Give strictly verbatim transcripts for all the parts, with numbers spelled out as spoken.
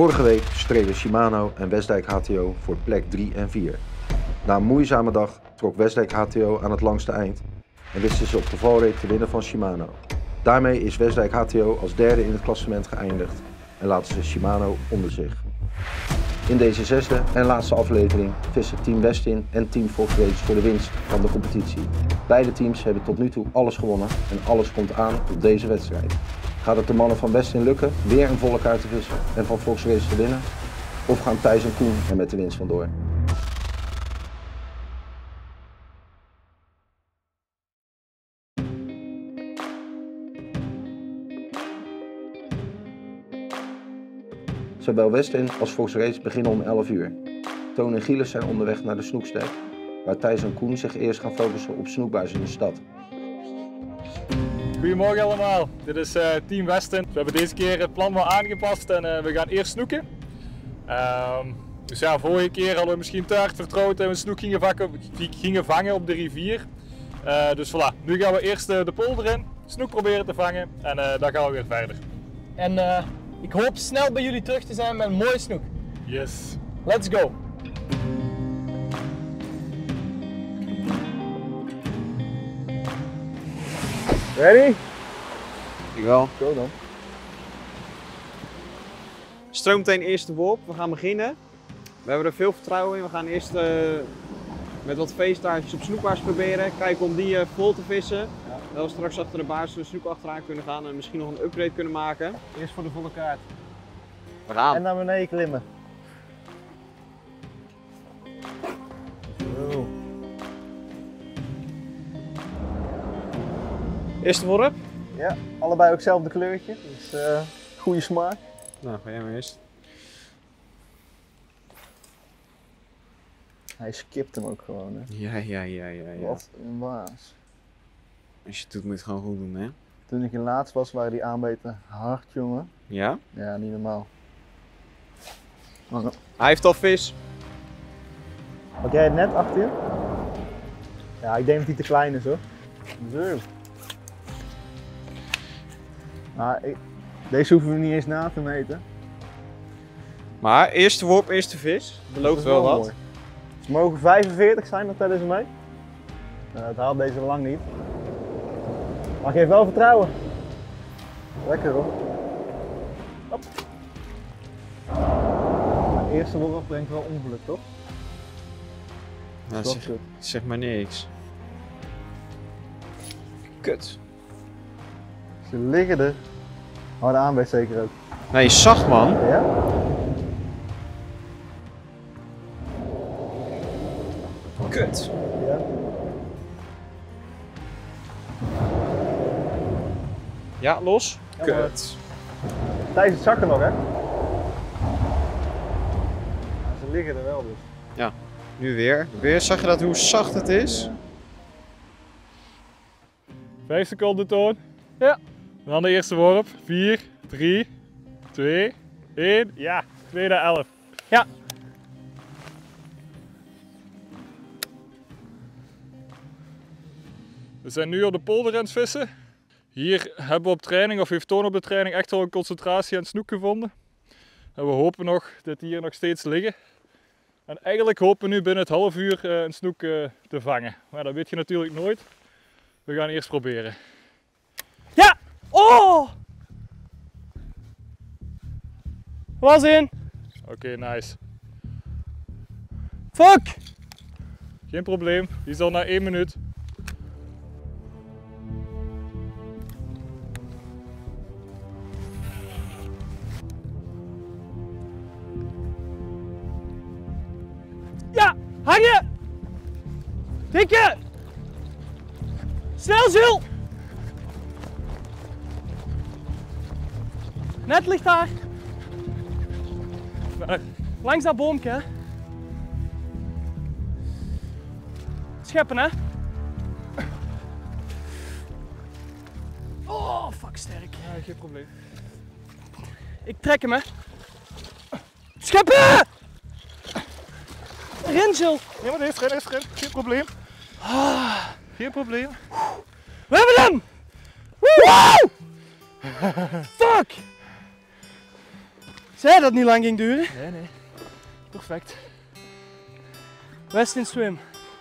Vorige week streden Shimano en Wesdijk H T O voor plek drie en vier. Na een moeizame dag trok Wesdijk H T O aan het langste eind en wisten ze op de valreep te winnen van Shimano. Daarmee is Wesdijk H T O als derde in het klassement geëindigd en laten ze Shimano onder zich. In deze zesde en laatste aflevering vissen Team Westin en Team Fox Rage voor de winst van de competitie. Beide teams hebben tot nu toe alles gewonnen en alles komt aan op deze wedstrijd. Gaat het de mannen van Westin lukken weer een volle kaart te vissen en van Fox Rage te winnen? Of gaan Thijs en Koen er met de winst vandoor? Zowel Westin als Fox Rage beginnen om elf uur. Toon en Gilles zijn onderweg naar de snoeksteek, waar Thijs en Koen zich eerst gaan focussen op snoekbuizen in de stad. Goedemorgen allemaal, dit is uh, Team Westin. We hebben deze keer het plan wel aangepast en uh, we gaan eerst snoeken. Uh, dus ja, vorige keer hadden we misschien te hard vertrouwd en we snoek gingen, vakken, gingen vangen op de rivier. Uh, dus voilà, nu gaan we eerst uh, de polder in, snoek proberen te vangen en uh, dan gaan we weer verder. En, uh... ik hoop snel bij jullie terug te zijn met een mooie snoek. Yes. Let's go. Ready? Ik wel. Go dan. Stroomteen eerste worp. We gaan beginnen. We hebben er veel vertrouwen in. We gaan eerst uh, met wat feesttaartjes op snoekbaars proberen. Kijken om die uh, vol te vissen. Dat we straks achter de baars een snoek achteraan kunnen gaan en misschien nog een upgrade kunnen maken. Eerst voor de volle kaart. We gaan. En naar beneden klimmen. Zo. Eerste worp? Ja, allebei ook hetzelfde kleurtje. Dus uh, goede smaak. Nou, ga jij maar eerst. Hij skipt hem ook gewoon, hè? Ja, ja, ja, ja. ja. Wat een baas. Als je het doet, moet je het gewoon goed doen, hè? Toen ik in laatst was, waren die aanbeten hard, jongen. Ja? Ja, niet normaal. Wacht. Hij heeft al vis. Had jij het net achter je? Ja, ik denk dat hij te klein is, hoor. Zo. Maar ik... deze hoeven we niet eens na te meten. Maar eerste worp, eerste vis. Er loopt wel wat. Mooi. Ze mogen vijfenveertig zijn, dat tellen ze mee. Nou, dat haalt deze lang niet. Maar geef wel vertrouwen. Lekker hoor. Hop. De eerste worp brengt wel ongeluk, toch? Nou, zeg, zeg maar niks. Kut. Ze liggen er. Oh, de aanbeet zeker ook. Nee, zacht man. Ja? Kut. Ja. Ja, los. Kut. Thijs, het zakken nog, hè? Ja, ze liggen er wel dus. Ja, nu weer. Weer zag je dat hoe zacht het is. Ja. Vijf seconden, Toon. Ja. En dan de eerste worp. Vier, drie, twee, één. Ja, twee naar elf. Ja. We zijn nu op de polder aan het vissen. Hier hebben we op training, of heeft Toon op de training, echt wel een concentratie aan snoek gevonden. En we hopen nog dat die hier nog steeds liggen. En eigenlijk hopen we nu binnen het half uur een snoek te vangen. Maar dat weet je natuurlijk nooit. We gaan eerst proberen. Ja! Oh! Was in! Oké, okay, nice. Fuck! Geen probleem, die is al na één minuut. Hangen! Tikken! Snel, Gilles! Net ligt daar. Waar? Langs dat boomke, hè. Scheppen, hè. Oh, fuck, sterk. Ja, geen probleem. Ik trek hem, hè. Scheppen! Erin, Gilles! Nee, maar deze erin, deze erin. Geen probleem. Ah. Geen probleem. We hebben hem! Wow! Fuck! Zei dat het niet lang ging duren? Nee, nee. Perfect. Westin swim.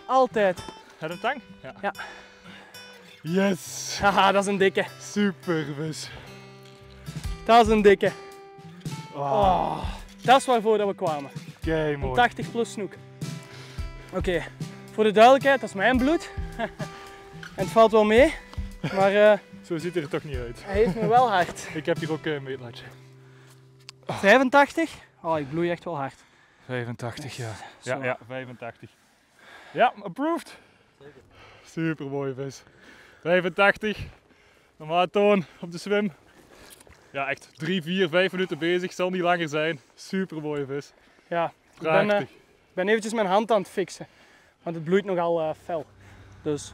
Altijd. Heb je een tang? Ja. Ja. Yes! Haha, dat is een dikke. Super vis. Dat is een dikke. Wow. Oh, dat is waarvoor dat we kwamen. Kei mooi. Een tachtig plus snoek. Oké, okay. Voor de duidelijkheid, dat is mijn bloed. En het valt wel mee, maar... Uh, zo ziet hij er toch niet uit. Hij heeft me wel hard. Ik heb hier ook een meetlatje. Oh. vijfentachtig? Oh, ik bloei echt wel hard. vijfentachtig, ja. Ja, ja, vijfentachtig. Ja, approved. Zeker. Super mooie vis. vijfentachtig. Normaal Toon op de swim. Ja, echt drie, vier, vijf minuten bezig. Zal niet langer zijn. Super mooie vis. Ja, prachtig. Ik ben, uh, ben eventjes mijn hand aan het fixen. Want het bloeit nogal uh, fel. Dus.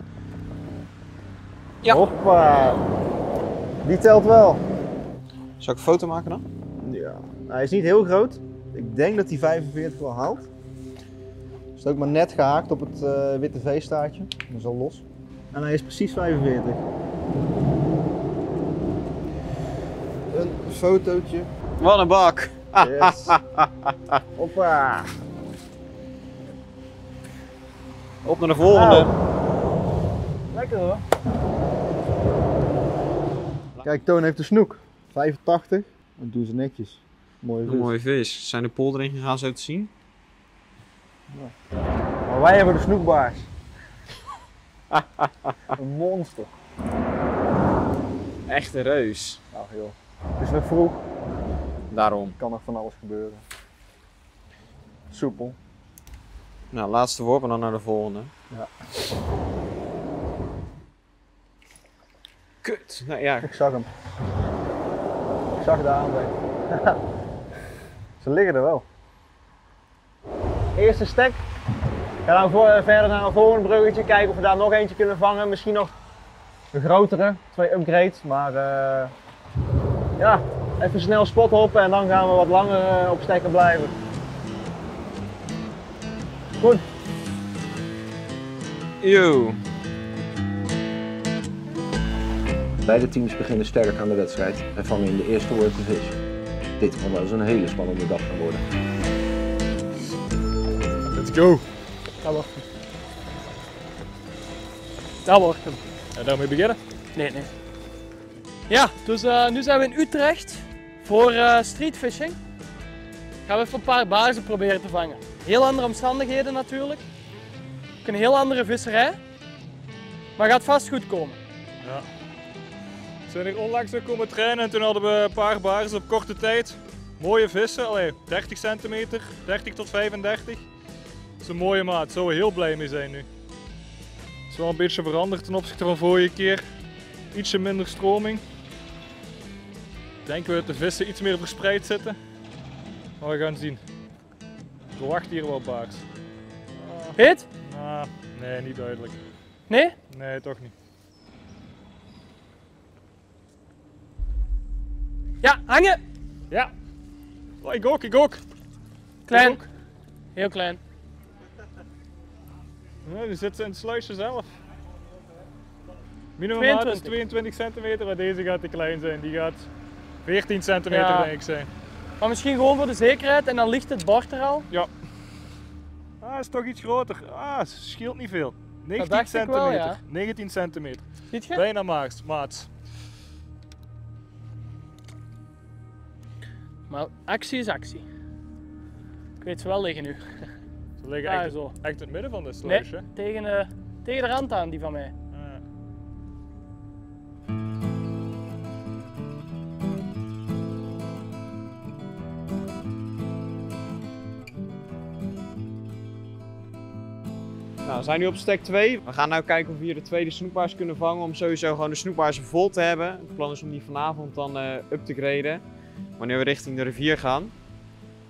Ja. Hoppa. Die telt wel. Zal ik een foto maken dan? Ja. Nou, hij is niet heel groot. Ik denk dat hij vijfenveertig wel haalt. Hij is ook maar net gehaakt op het uh, witte veestaartje. Dat is al los. En hij is precies vijfenveertig. Een fotootje. Wat een bak! Yes. Hoppa! Op naar de volgende. Wow. Lekker hoor. Kijk, Toon heeft de snoek. vijfentachtig. Dat doen ze netjes. Mooie vis. Mooie vis. Zijn de polder in gegaan zo te zien? Ja. Maar wij hebben de snoekbaars. Een monster. Echt een reus. Ach joh. Het is nog vroeg. Daarom. Kan nog van alles gebeuren. Soepel. Nou, laatste worp en dan naar de volgende. Ja. Kut. Nou ja. Ik zag hem. Ik zag de aanblik. Ze liggen er wel. Eerste stek. Ga dan voor, verder naar een volgend bruggetje. Kijken of we daar nog eentje kunnen vangen. Misschien nog een grotere. Twee upgrades. Maar uh, ja, even snel spot hoppen en dan gaan we wat langer uh, op stekken blijven. Goed. Yo. Beide teams beginnen sterk aan de wedstrijd en vangen in de eerste worp de vis. Dit kan wel eens een hele spannende dag gaan worden. Let's go. Dat wordt hem. Dat wordt hem. En daarmee beginnen? Nee, nee. Ja, dus uh, nu zijn we in Utrecht voor uh, streetfishing. Gaan we even een paar baarzen proberen te vangen. Heel andere omstandigheden natuurlijk. Ook een heel andere visserij. Maar gaat vast goed komen. Ja. We zijn hier onlangs nog komen trainen en toen hadden we een paar baarzen op korte tijd. Mooie vissen, allee, dertig centimeter, dertig tot vijfendertig. Dat is een mooie maat, daar zouden we heel blij mee zijn nu. Het is wel een beetje veranderd ten opzichte van vorige keer. Ietsje minder stroming. Denken we dat de vissen iets meer verspreid zitten. Maar we gaan zien. Ik verwacht hier wel baars. Hit? Ah, nee, niet duidelijk. Nee? Nee, toch niet. Ja, hangen! Ja. Oh, ik ook, ik ook. Klein. Ik ook. Heel klein. Ja, die zitten in het sluisje zelf. Minimummaat is tweeëntwintig centimeter, maar deze gaat te klein zijn. Die gaat veertien centimeter ja. Denk ik zijn. Maar misschien gewoon voor de zekerheid en dan ligt het bord er al. Ja. Ah, is toch iets groter. Ah, scheelt niet veel. negentien centimeter. Wel, ja. negentien centimeter. Ziet je? Bijna maats. maats. Maar actie is actie. Ik weet ze wel liggen nu. Ze liggen ah, echt, zo. echt in het midden van de sluis. Nee, tegen, de, tegen de rand aan, die van mij. Ah. Nou, we zijn nu op stek twee. We gaan nu kijken of we hier de tweede snoekbaars kunnen vangen. Om sowieso gewoon de snoekbaars vol te hebben. Het plan is om die vanavond dan uh, up te graden. Wanneer we richting de rivier gaan.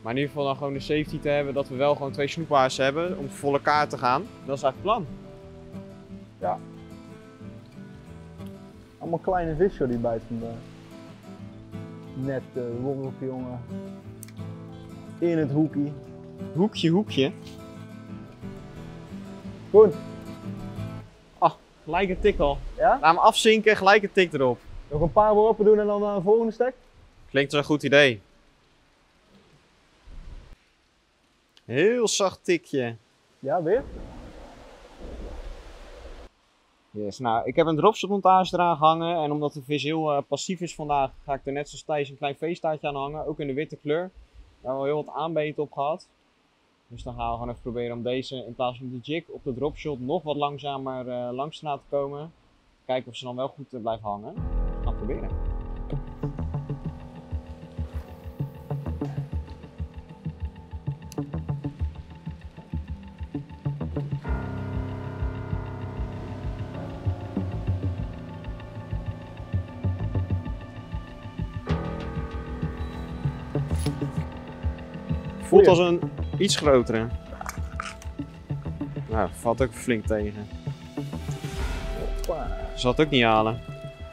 Maar in ieder geval dan gewoon de safety te hebben dat we wel gewoon twee snoekbaars hebben om volle kaart te gaan. Dat is eigenlijk het plan. Ja. Allemaal kleine visjes die bijt vandaag. Net uh, worpje jongen. In het hoekje. Hoekje, hoekje. Goed. Ah, gelijk een tik al. Ja? Laat hem afzinken, gelijk een tik erop. Nog een paar worpen doen en dan naar een volgende stek? Klinkt als een goed idee. Heel zacht tikje. Ja, weer? Yes, nou, ik heb een dropshot montage eraan gehangen en omdat de vis heel uh, passief is vandaag, ga ik er net zoals Thijs een klein feestaartje aan hangen, ook in de witte kleur. Daar hebben we heel wat aanbeten op gehad. Dus dan gaan we gewoon even proberen om deze, in plaats van de jig, op de dropshot nog wat langzamer uh, langs te laten komen. Kijken of ze dan wel goed uh, blijft hangen. We gaan het proberen. Voelt als een iets grotere. Nou, valt ook flink tegen. Zal het ook niet halen.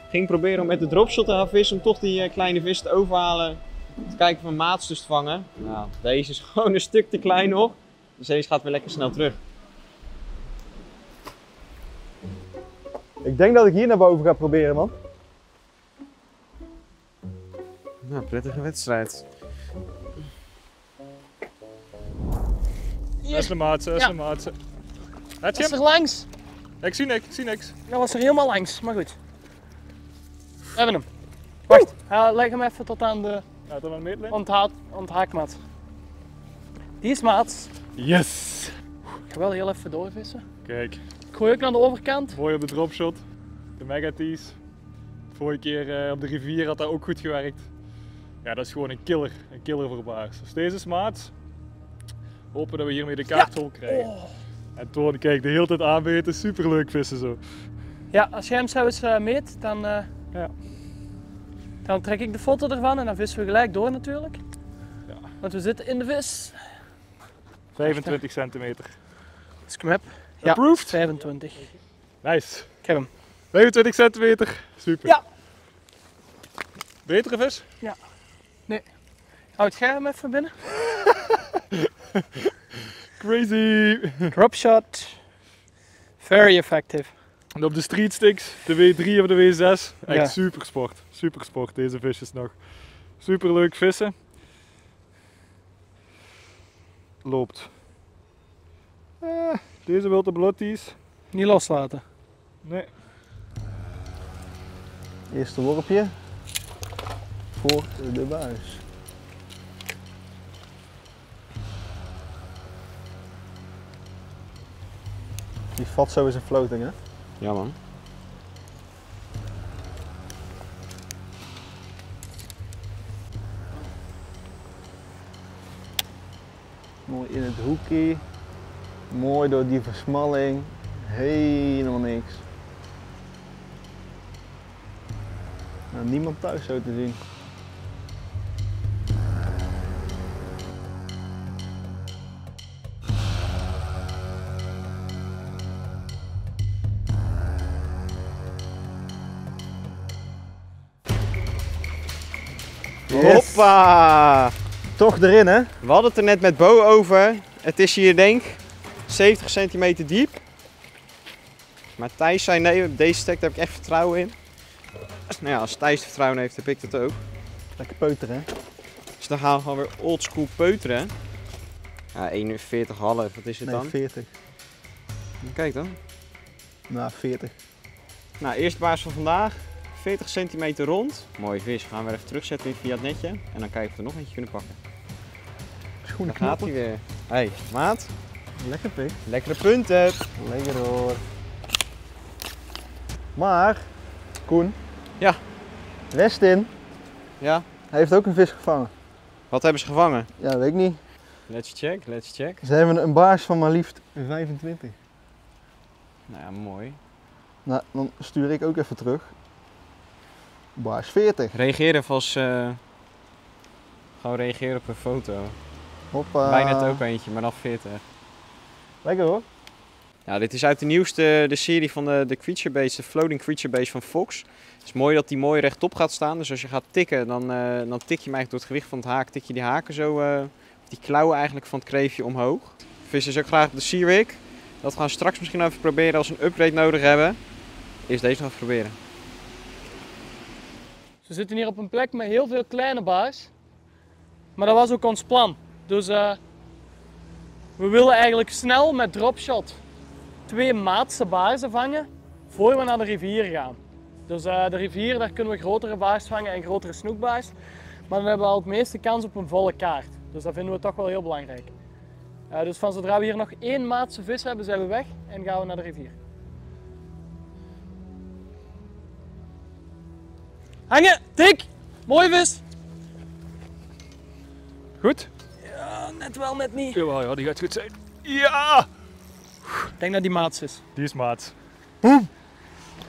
Ging proberen om met de dropshot te gaan vissen, om toch die kleine vis te overhalen. Te kijken of mijn maats dus te vangen. Nou, deze is gewoon een stuk te klein nog. Dus deze gaat weer lekker snel terug. Ik denk dat ik hier naar boven ga proberen, man. Nou, prettige wedstrijd. Yes. Zesde maatse, zesde ja. maatse. Dat is er langs. Ik zie niks, ik zie niks. Dat was er helemaal langs, maar goed. We hebben hem. Wacht, uh, leg hem even tot aan de ja, tot aan de onthaak, onthaakmat. Die is maats. Yes! Ik ga wel heel even doorvissen. Kijk. Ik gooi ook naar de overkant. Mooi op de dropshot. De mega tees. De vorige keer uh, op de rivier had dat ook goed gewerkt. Ja, dat is gewoon een killer. Een killer voor baars. Dus deze is maats. Hopen dat we hiermee de kaart vol krijgen. Oh. En Toon, kijk, de hele tijd aanbeten, superleuk vissen zo. Ja, als jij hem zo eens uh, meet, dan, uh, ja. dan trek ik de foto ervan en dan vissen we gelijk door natuurlijk. Ja. Want we zitten in de vis. vijfentwintig Echt, centimeter. Als ik hem heb, ja, approved. vijfentwintig. Nice. Ik heb hem. vijfentwintig centimeter, super. Ja. Betere vis? Ja. Nee. Houd jij hem even binnen? Crazy! Drop shot. Very effective. En op de street sticks, de W drie of de W zes, echt ja. super sport. Super sport deze visjes nog. Super leuk vissen. Loopt. Eh, deze wilde blotties. Niet loslaten. Nee. Eerste worpje voor de buis. Die Fatso is een floating, hè? Ja, man. Mooi in het hoekje. Mooi door die versmalling. Helemaal niks. Nou, niemand thuis zo te zien. Yes. Hoppa! Toch erin, hè? We hadden het er net met Bo over. Het is hier, denk ik, zeventig centimeter diep. Maar Thijs zei nee, op deze stek heb ik echt vertrouwen in. Nou ja, als Thijs vertrouwen heeft, heb ik dat ook. Lekker peuteren, hè? Dus dan gaan we gewoon weer oldschool peuteren. Ja, eenenveertig komma vijf. Wat is het nee, dan? veertig. Kijk dan. Nou, veertig. Nou, eerste baars van vandaag. veertig centimeter rond. Mooie vis. Gaan we weer even terugzetten via het netje. En dan kijken of we er nog eentje kunnen pakken. Schoenen gaat hij weer. Hé, hey, maat. Lekker pik. Lekkere punten. Lekker hoor. Maar, Koen. Ja. Westin. Ja. Hij heeft ook een vis gevangen. Wat hebben ze gevangen? Ja, dat weet ik niet. Let's check, let's check. Ze hebben een baars van maar liefst vijfentwintig. Nou ja, mooi. Nou, dan stuur ik ook even terug. Baars veertig. Reageer even als... Uh, gewoon reageren op een foto. Hoppa. Mij net ook eentje, maar dan veertig. Lekker hoor. Nou, dit is uit de nieuwste de serie van de, de Creature Base, de Floating Creature Base van Fox. Het is mooi dat die mooi rechtop gaat staan. Dus als je gaat tikken, dan, uh, dan tik je hem eigenlijk door het gewicht van het haak. Tik je die haken zo, uh, die klauwen eigenlijk van het kreefje omhoog. Vis is ook graag op de C-Wick. Dat gaan we straks misschien even proberen als we een upgrade nodig hebben. Eerst deze nog even proberen. We zitten hier op een plek met heel veel kleine baars, maar dat was ook ons plan. Dus uh, We willen eigenlijk snel met dropshot twee maatse baarsen vangen voor we naar de rivier gaan. Dus uh, de rivier, daar kunnen we grotere baars vangen en grotere snoekbaars. Maar dan hebben we al het meeste kans op een volle kaart. Dus dat vinden we toch wel heel belangrijk. Uh, dus van zodra we hier nog één maatse vis hebben, zijn we weg en gaan we naar de rivier. Hangen, tik! Mooi vis! Goed? Ja, net wel, net niet. Ja, ja, die gaat goed zijn. Ja! Ik denk dat die maats is. Die is maats. Boom!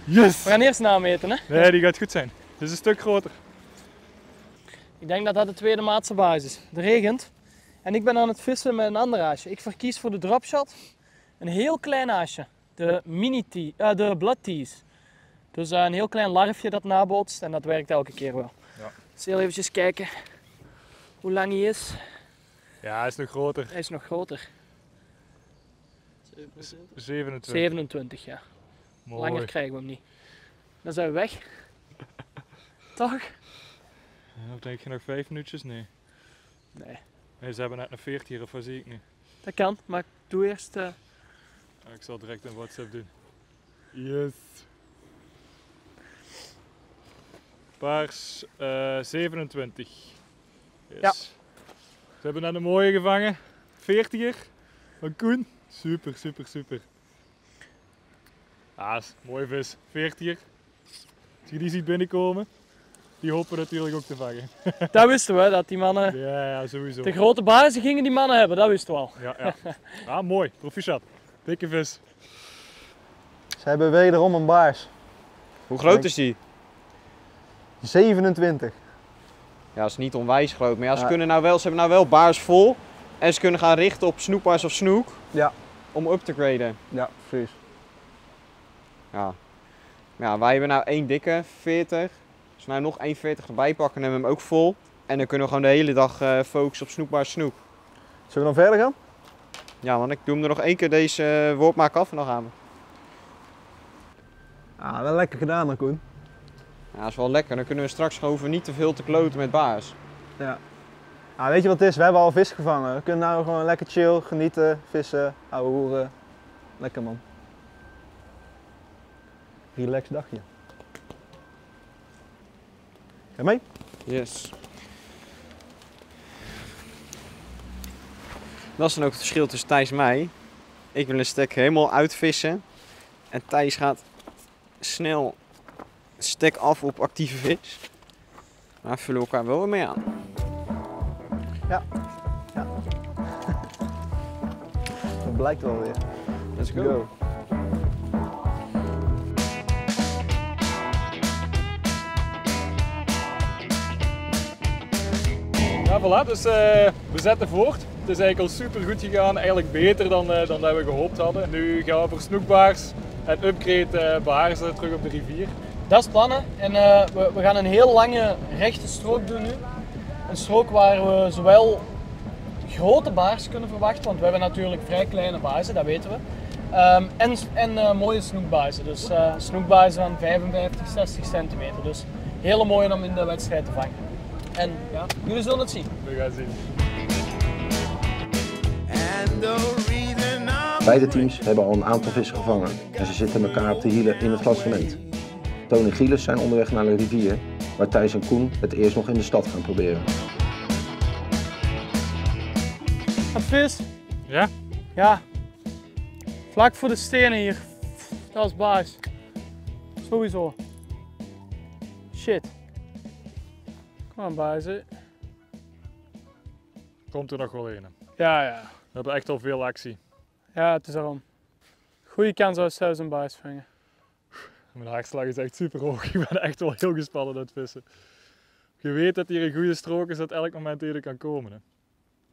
Yes! We gaan eerst nameten, hè? Nee, die gaat goed zijn. Het is een stuk groter. Ik denk dat dat de tweede maatse baas is. Het regent. En ik ben aan het vissen met een ander haasje. Ik verkies voor de dropshot een heel klein haasje. De mini tee, uh, de blood tees. Dus uh, een heel klein larfje dat nabootst en dat werkt elke keer wel. Ja. Dus heel eventjes kijken hoe lang hij is. Ja, hij is nog groter. Hij is nog groter. zevenentwintig. zevenentwintig, ja. Mooi. Langer krijgen we hem niet. Dan zijn we weg. Toch? Ja, denk je nog vijf minuutjes? Nee. Nee. Nee, ze hebben net een veert hier, of wat zie ik nu? Dat kan, maar ik doe eerst... Uh... Ja, ik zal direct een WhatsApp doen. Yes! Paars uh, zevenentwintig. Yes. Ja. Ze hebben net een mooie gevangen. veertiger van Koen. Super, super, super. Ah, mooie vis. veertiger. Als je die ziet binnenkomen, die hopen natuurlijk ook te vangen. Dat wisten we, dat die mannen... Ja, ja, sowieso. De grote bazen gingen die mannen hebben, dat wisten we al. Ja, ja. Ah, mooi. Proficiat. Dikke vis. Ze hebben wederom een baars. Hoe groot denk... is die? zevenentwintig. Ja, dat is niet onwijs groot, maar ja, ze, ja. Kunnen nou wel, ze hebben nou wel baars vol en ze kunnen gaan richten op snoekbaars of snoek, ja. Om up te graden. Ja, precies. Ja. Ja, wij hebben nou één dikke, veertig. Als we nou nog één veertig erbij pakken, dan hebben we hem ook vol. En dan kunnen we gewoon de hele dag uh, focussen op snoekbaars snoek. Zullen we dan verder gaan? Ja, want ik doe hem er nog één keer deze uh, woord maken af en dan gaan we. Ah, wel lekker gedaan dan, Koen. Ja, dat is wel lekker. Dan kunnen we straks hoeven niet te veel te kloten met baars. Ja. Ah, weet je wat het is? We hebben al vis gevangen. We kunnen nou gewoon lekker chill, genieten, vissen, ouwe hoeren. Lekker man. Relax dagje. Ga je mee? Yes. Dat is dan ook het verschil tussen Thijs en mij. Ik wil een stek helemaal uitvissen. En Thijs gaat snel... stek af op actieve vis, maar vullen we elkaar wel weer mee aan. Ja, ja. Dat blijkt wel weer. Let's go. go. Ja, voilà, dus uh, we zetten voort. Het is eigenlijk al super goed gegaan, eigenlijk beter dan, uh, dan dat we gehoopt hadden. Nu gaan we voor snoekbaars en upgrade uh, baars terug op de rivier. Dat is het plan, hè. En uh, we, we gaan een heel lange rechte strook doen nu. Een strook waar we zowel grote baars kunnen verwachten, want we hebben natuurlijk vrij kleine baarsen, dat weten we. Um, en en uh, mooie snoekbaarsen, dus uh, snoekbaarsen van vijfenvijftig, zestig centimeter. Dus hele mooie om in de wedstrijd te vangen. En ja, jullie zullen het zien. We gaan zien. Beide teams hebben al een aantal vissen gevangen en ze zitten elkaar op de hielen in het klassement. Toon en Gilles zijn onderweg naar de rivier, waar Thijs en Koen het eerst nog in de stad gaan proberen. Vis? Ja? Ja. Vlak voor de stenen hier. Dat is baas. Sowieso. Shit. Kom aan, baas. Komt er nog wel een. Ja, ja. We hebben echt al veel actie. Ja, het is daarom. Goeie kans als zelfs een baas vangen. Mijn hartslag is echt super hoog. Ik ben echt wel heel gespannen aan het vissen. Je weet dat hier een goede strook is dat elk moment eerder kan komen. Hè.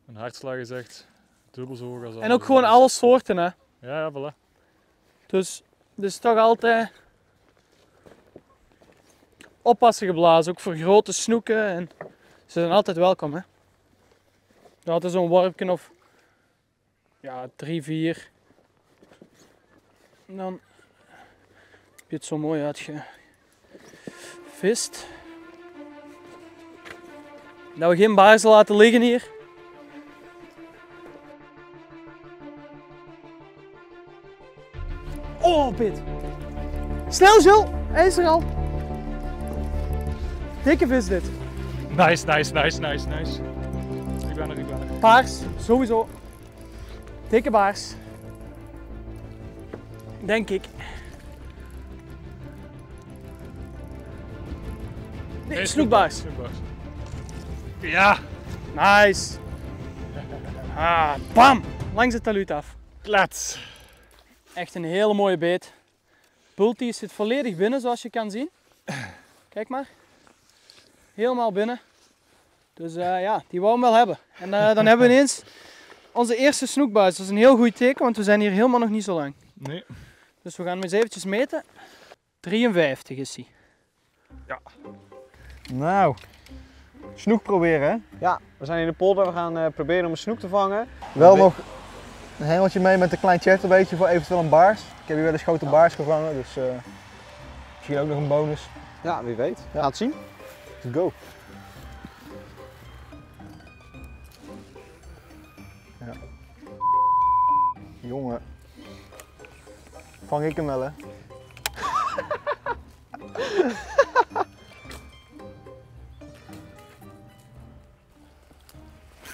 Mijn hartslag is echt dubbel zo hoog als dat. En ook gewoon alle soorten, hè? Ja, ja, voilà. Dus, dus toch altijd oppassen geblazen. Ook voor grote snoeken. En ze zijn altijd welkom, hè? Dat is zo'n worpje of ja, drie, vier. En dan. Heb je het zo mooi uitgevist. Dat we geen baarsen laten liggen hier. Oh, pit. Snel, Gilles. Hij is er al. Dikke vis dit. Nice, nice, nice, nice, nice. Ik ben er, ik ben er. Paars, sowieso. Dikke baars. Denk ik. Nee, nee, snoekbaars. Snoekbaars. Ja. Nice. Ah, bam. Langs het talud af. Klets. Echt een hele mooie beet. Pultie zit volledig binnen, zoals je kan zien. Kijk maar. Helemaal binnen. Dus uh, ja, die wou hem wel hebben. En uh, dan hebben we ineens onze eerste snoekbuis. Dat is een heel goed teken, want we zijn hier helemaal nog niet zo lang. Nee. Dus we gaan hem eens eventjes meten. drieënvijftig is hij. Ja. Nou, snoek proberen, hè? Ja, we zijn in de polder. We gaan uh, proberen om een snoek te vangen. Wel nog een hengeltje mee met een klein chatterbeetje voor eventueel een baars. Ik heb hier wel eens grote ja. baars gevangen, dus uh, misschien ook nog een bonus. Ja, wie weet. Ja. Laat het zien. Let's go. Ja. Jongen. Vang ik hem wel, hè?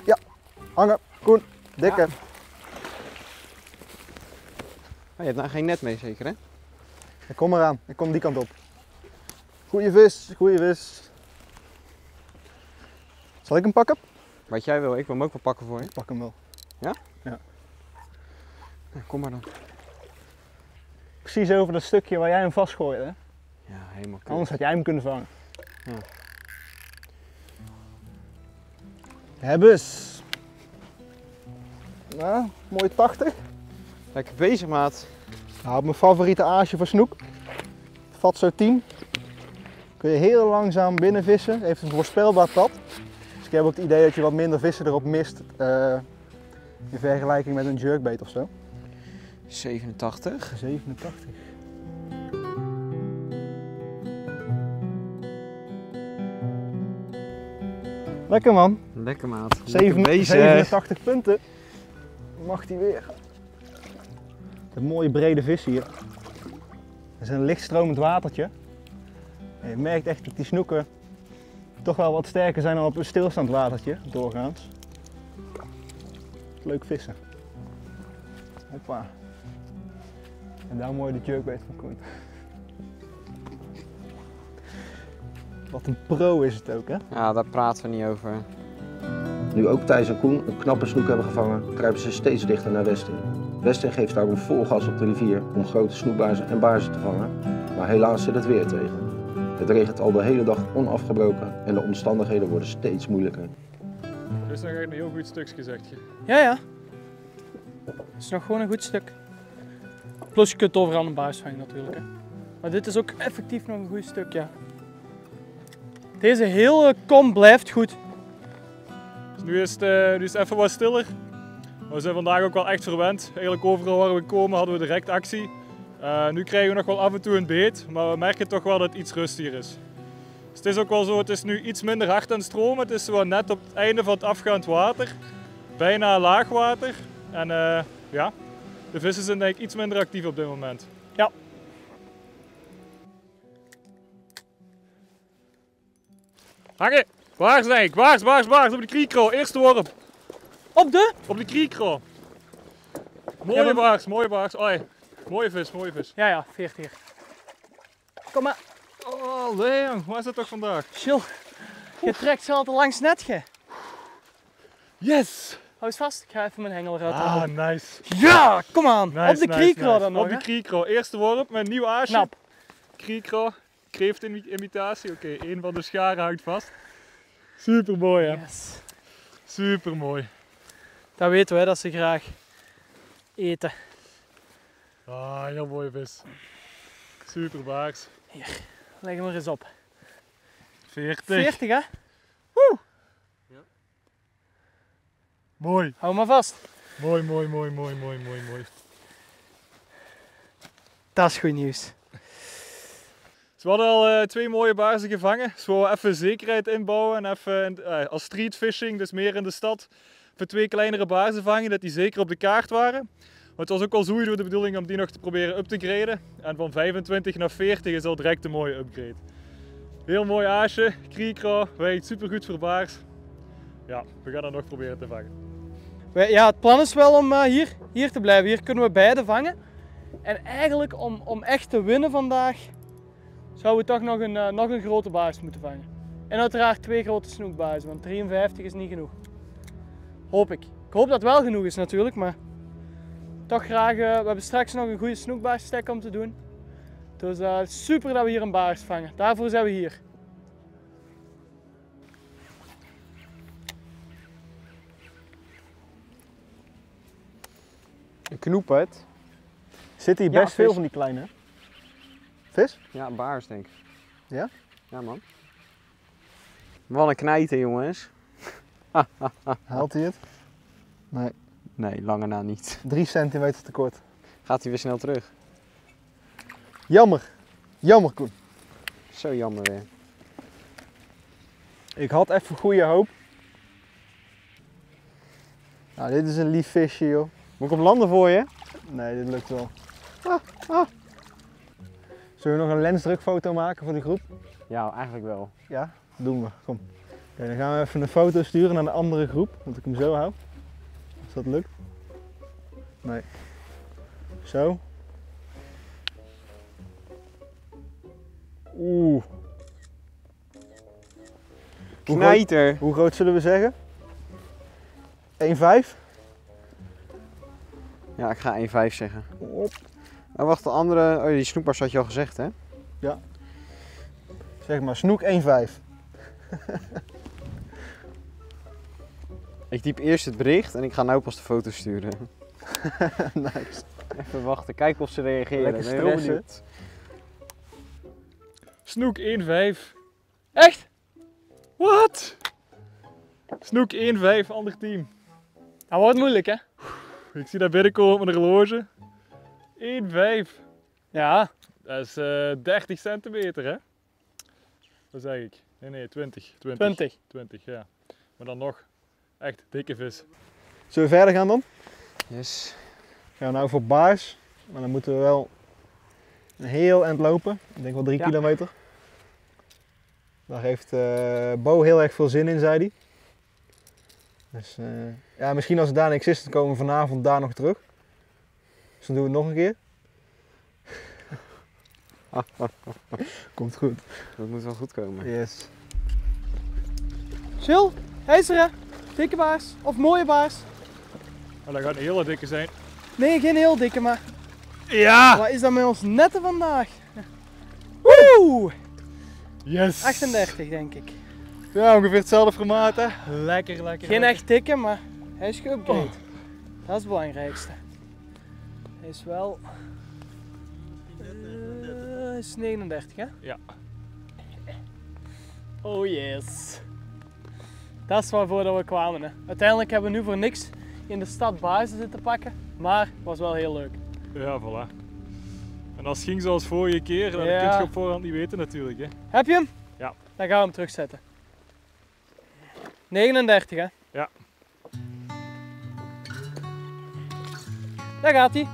Ja, hangen. Koen, dikke. Ja. Oh, je hebt nou geen net mee zeker, hè? Ik kom eraan. Ik kom die kant op. Goeie vis, goeie vis. Zal ik hem pakken? Wat jij wil, ik wil hem ook wel pakken voor je. Ik pak hem wel. Ja? Ja. Nou, kom maar dan. Precies over dat stukje waar jij hem vastgooide. Hè? Ja, helemaal cool. Anders had jij hem kunnen vangen. Ja. Hebbes. Nou, mooie tachtig. Lekker bezig, maat. Nou, op mijn favoriete aasje van snoek. Fatso tien. Kun je heel langzaam binnenvissen. Heeft een voorspelbaar pad. Dus ik heb ook het idee dat je wat minder vissen erop mist. Uh, in vergelijking met een jerkbait of zo. zevenentachtig. zevenentachtig. Lekker man. Lekker maat. zevenentachtig punten. Mag hij weer. Een mooie brede vis hier. Het is een lichtstromend watertje. En je merkt echt dat die snoeken toch wel wat sterker zijn dan op een stilstaand watertje, doorgaans. Leuk vissen. Hoppa. En daar mooi de jerkbait van Koen. Wat een pro is het ook, hè? Ja, daar praten we niet over. Nu ook Thijs en Koen een knappe snoek hebben gevangen, kruipen ze steeds dichter naar Westin. Westin geeft daarom vol gas op de rivier om grote snoekbuizen en baarzen te vangen, maar helaas zit het weer tegen. Het regent al de hele dag onafgebroken en de omstandigheden worden steeds moeilijker. Dus dan ga je een heel goed stukje, zeg je? Ja, ja. Het is nog gewoon een goed stuk. Plus je kunt overal een baars vangen natuurlijk. Hè. Maar dit is ook effectief nog een goed stuk, ja. Deze hele kom blijft goed. Dus nu is het, nu is het even wat stiller. We zijn vandaag ook wel echt verwend. Eigenlijk overal waar we komen hadden we direct actie. Uh, nu krijgen we nog wel af en toe een beet, maar we merken toch wel dat het iets rustiger is. Dus het is ook wel zo, het is nu iets minder hard aan het stromen. Het is wel net op het einde van het afgaand water. Bijna laagwater. En uh, ja, de vissen zijn denk ik iets minder actief op dit moment. Ja. Hangen! Baars denk ik, baars, baars, baars op de kriekro. Eerste worp. Op de? Op de kriekro. Mooie ja, maar... baars, mooie baars. Oei. Mooie vis, mooie vis. Ja, ja, veertig. Kom maar. Oh, leeuw, waar is dat toch vandaag? Chill. Je trekt ze al te langs net, je. Yes! Hou eens vast, ik ga even mijn hengel eruit halen. Ah, nice. Ja, kom aan. Nice, op de nice, kriekro nice. dan nog. Op de kriekro. Eerste worp met een nieuw aasje. Knap. Kriekro, kreeftimitatie. Oké, okay, één van de scharen hangt vast. Supermooi, hè? Yes. Supermooi. Dat weten we, hè, dat ze graag eten. Ah, heel mooie vis. Super baars. Hier, leg hem er eens op. veertig. veertig, hè? Woe! Ja. Mooi. Hou maar vast. Mooi, mooi, mooi, mooi, mooi, mooi, mooi. Dat is goed nieuws. Dus we hadden al uh, twee mooie baarsen gevangen. Dus we wilden even zekerheid inbouwen. En even uh, als streetfishing, dus meer in de stad, even twee kleinere baarsen vangen, dat die zeker op de kaart waren. het was ook al sowieso de bedoeling om die nog te proberen up te graden. En van vijfentwintig naar veertig is al direct een mooie upgrade. Heel mooi aasje, kriekraal, weegt super goed verbaars. Ja, we gaan dat nog proberen te vangen. Ja, het plan is wel om hier, hier te blijven. Hier kunnen we beide vangen. En eigenlijk om, om echt te winnen vandaag, zouden we toch nog een, nog een grote baars moeten vangen. En uiteraard twee grote snoekbuizen, want drieënvijftig is niet genoeg. Hoop ik. Ik hoop dat het wel genoeg is natuurlijk, maar toch graag. Uh, we hebben straks nog een goede snoekbaarstek om te doen. Dus uh, super dat we hier een baars vangen. Daarvoor zijn we hier. Een knoep uit. Zit hier best ja, veel van die kleine? Vis? Ja, baars denk ik. Ja? Ja man. Wat een knijter jongens. Haalt hij het? Nee. Nee, lange na niet. Drie centimeter tekort. Gaat hij weer snel terug? Jammer. Jammer Koen. Zo jammer weer. Ik had even goede hoop. Nou, dit is een lief visje joh. Moet ik hem landen voor je? Nee, dit lukt wel. Ah, ah. Zullen we nog een lensdrukfoto maken voor de groep? Ja, eigenlijk wel. Ja, dat doen we. Kom. Oké, dan gaan we even een foto sturen naar de andere groep, want ik hem zo hou. Als dat lukt. Nee. Zo. Oeh. Knijter. Hoe groot, hoe groot zullen we zeggen? één komma vijf? Ja, ik ga één komma vijf zeggen. Op. Oh, wacht, de andere... Oh, die snoekbars had je al gezegd, hè? Ja. Zeg maar, snoek één komma vijf. Ik typ eerst het bericht en ik ga nu pas de foto sturen. Nice. Even wachten, kijken of ze reageren. Lekker stroom. Snoek één komma vijf. Echt? Wat? Snoek één komma vijf, ander team. Dat wordt moeilijk, hè? Ik zie daar binnenkomen op mijn horloge. één komma vijf. Ja. Dat is uh, dertig centimeter, hè? Wat zeg ik? Nee, nee, twintig. twintig. twintig. twintig, ja. Maar dan nog. Echt dikke vis. Zullen we verder gaan dan? Yes. Gaan we nou voor baars. Maar dan moeten we wel een heel eind lopen. Ik denk wel drie ja. kilometer. Daar heeft uh, Bo heel erg veel zin in, zei hij. Dus, uh, ja, misschien als het daar niks is, dan komen we vanavond daar nog terug. Dus dan doen we het nog een keer. Komt goed. Dat moet wel goed komen. Yes. Chill, hij is er hè? Dikke baars of mooie baars. Oh, dat gaat een hele dikke zijn. Nee, geen heel dikke, maar... Ja! Wat is dat met ons netten vandaag? Woe! Yes! achtendertig denk ik. Ja, ongeveer hetzelfde formaat hè. Lekker, lekker. Geen echt dikke, maar hij is geüpgrade. Oh. Dat is het belangrijkste. Hij is wel... Uh, hij is negenendertig hè? Ja. Oh yes. Dat is waarvoor we kwamen hè. Uiteindelijk hebben we nu voor niks in de stad baarzen zitten pakken. Maar het was wel heel leuk. Ja, voilà. En als het ging zoals vorige keer, dan ja. kun je op voorhand niet weten natuurlijk hè. Heb je hem? Ja. Dan gaan we hem terugzetten. negenendertig hè? Ja. Daar gaat hij.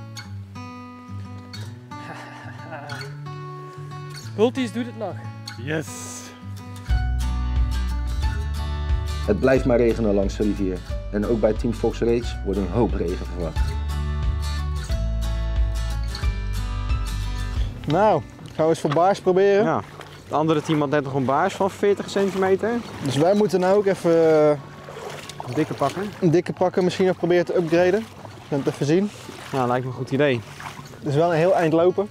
Bulties doet het nog. Yes! Het blijft maar regenen langs de rivier. En ook bij Team Fox Rage wordt een hoop regen verwacht. Nou, gaan we eens voor baars proberen. Ja. Het andere team had net nog een baars van veertig centimeter. Dus wij moeten nou ook even uh, een dikke pakken. Een dikke pakken, misschien nog proberen te upgraden. We gaan het even zien. Ja, lijkt me een goed idee. Het is wel een heel eind lopen.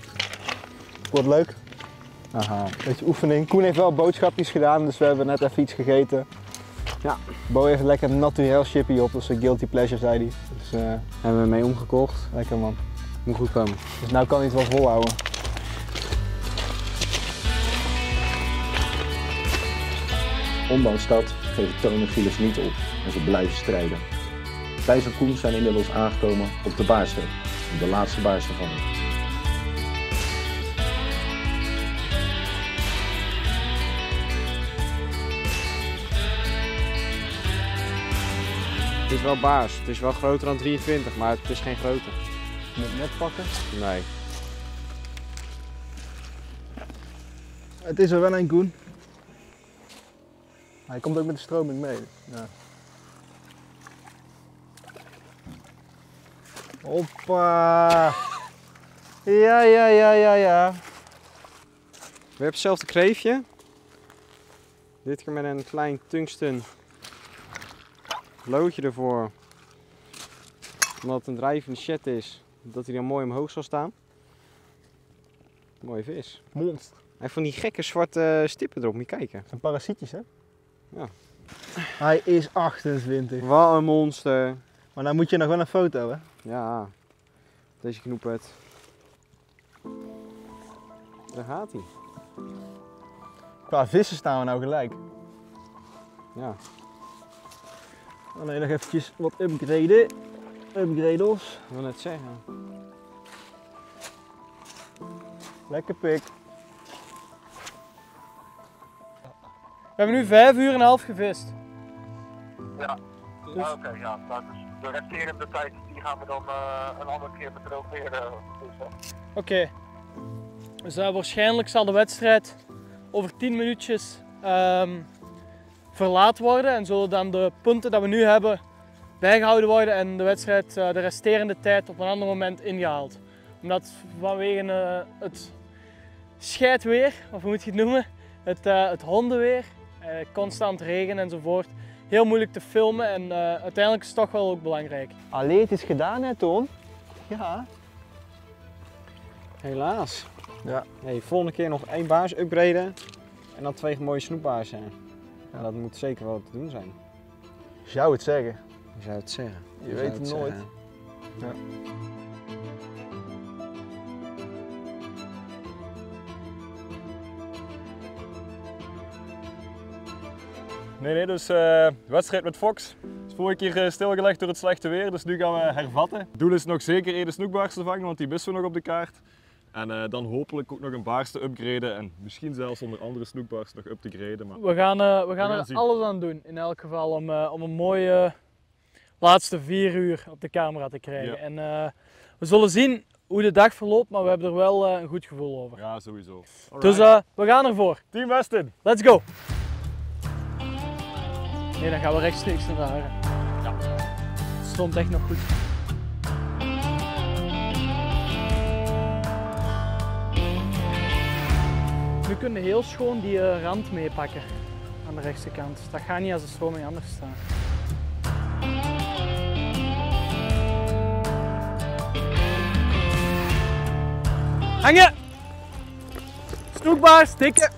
Wordt leuk. Aha. Beetje oefening. Koen heeft wel boodschapjes gedaan, dus we hebben net even iets gegeten. Ja. Bo heeft lekker een naturel chippy op, dus een guilty pleasure zei hij. Dus, uh, hebben we mee omgekocht. Lekker man. Moet goed komen. Dus nou kan hij het wel volhouden. Ondanks dat geven Toon en Gilles niet op en ze blijven strijden. Thijs en Koen zijn inmiddels aangekomen op de baarstek om de laatste baars te vangen. Het is wel baars, het is wel groter dan drieënvijftig, maar het is geen grote. Moet ik net pakken? Nee. Het is er wel een, Koen. Hij komt ook met de stroming mee. Ja. Hoppa! Ja, ja, ja, ja, ja. We hebben hetzelfde kreefje. Dit keer met een klein tungsten loodje ervoor. Omdat het een drijvende chat is, dat hij dan mooi omhoog zal staan. Mooie vis. Monster. En van die gekke zwarte stippen erop, moet je kijken. En parasietjes, hè? Ja. Hij is achtentwintig. Wat een monster. Maar nou moet je nog wel een foto, hè? Ja. Deze knoepet. Daar gaat hij. Qua vissen staan we nou gelijk. Ja. Alleen nog eventjes wat upgraden. Upgradels. Ik wil net zeggen. Lekker pik. We hebben nu vijf uur en een half gevist. Ja, dus... ja oké, okay, ja. Dus de resterende tijd die gaan we dan uh, een andere keer met de weer uh, vissen. Oké. Okay. Dus uh, waarschijnlijk zal de wedstrijd over tien minuutjes um, verlaat worden. En zullen dan de punten die we nu hebben bijgehouden worden en de wedstrijd uh, de resterende tijd op een ander moment ingehaald. Omdat vanwege uh, het scheidweer, of hoe moet je het noemen, het, uh, het hondenweer, constant regen enzovoort. Heel moeilijk te filmen en uh, uiteindelijk is het toch wel ook belangrijk. Allee, het is gedaan hè Toon? Ja. Helaas. Ja. Hey, volgende keer nog één baars upgraden en dan twee mooie snoepbaarsen. Ja. Dat moet zeker wel te doen zijn. Ik zou het zeggen. Ik zou het zeggen. Je, Je weet het, het nooit. Ja. Nee, nee, dus uh, wedstrijd met Fox. Is vorige keer uh, stilgelegd door het slechte weer, dus nu gaan we hervatten. Het doel is nog zeker eerder snoekbaars te vangen, want die missen we nog op de kaart. En uh, dan hopelijk ook nog een baars te upgraden en misschien zelfs onder andere snoekbaars nog up te graden. Maar... We gaan, uh, we gaan we er gaan alles aan doen, in elk geval, om, uh, om een mooie uh, laatste vier uur op de camera te krijgen. Ja. En uh, we zullen zien hoe de dag verloopt, maar we hebben er wel uh, een goed gevoel over. Ja, sowieso. Alright. Dus uh, we gaan ervoor. Team Westin. Let's go! Nee, dan gaan we rechtstreeks naar de haren. Ja. Het stond echt nog goed. We kunnen heel schoon die uh, rand meepakken aan de rechtse kant. Dat gaat niet als de stroming anders staan. Hangen! Snoekbaar, stikken!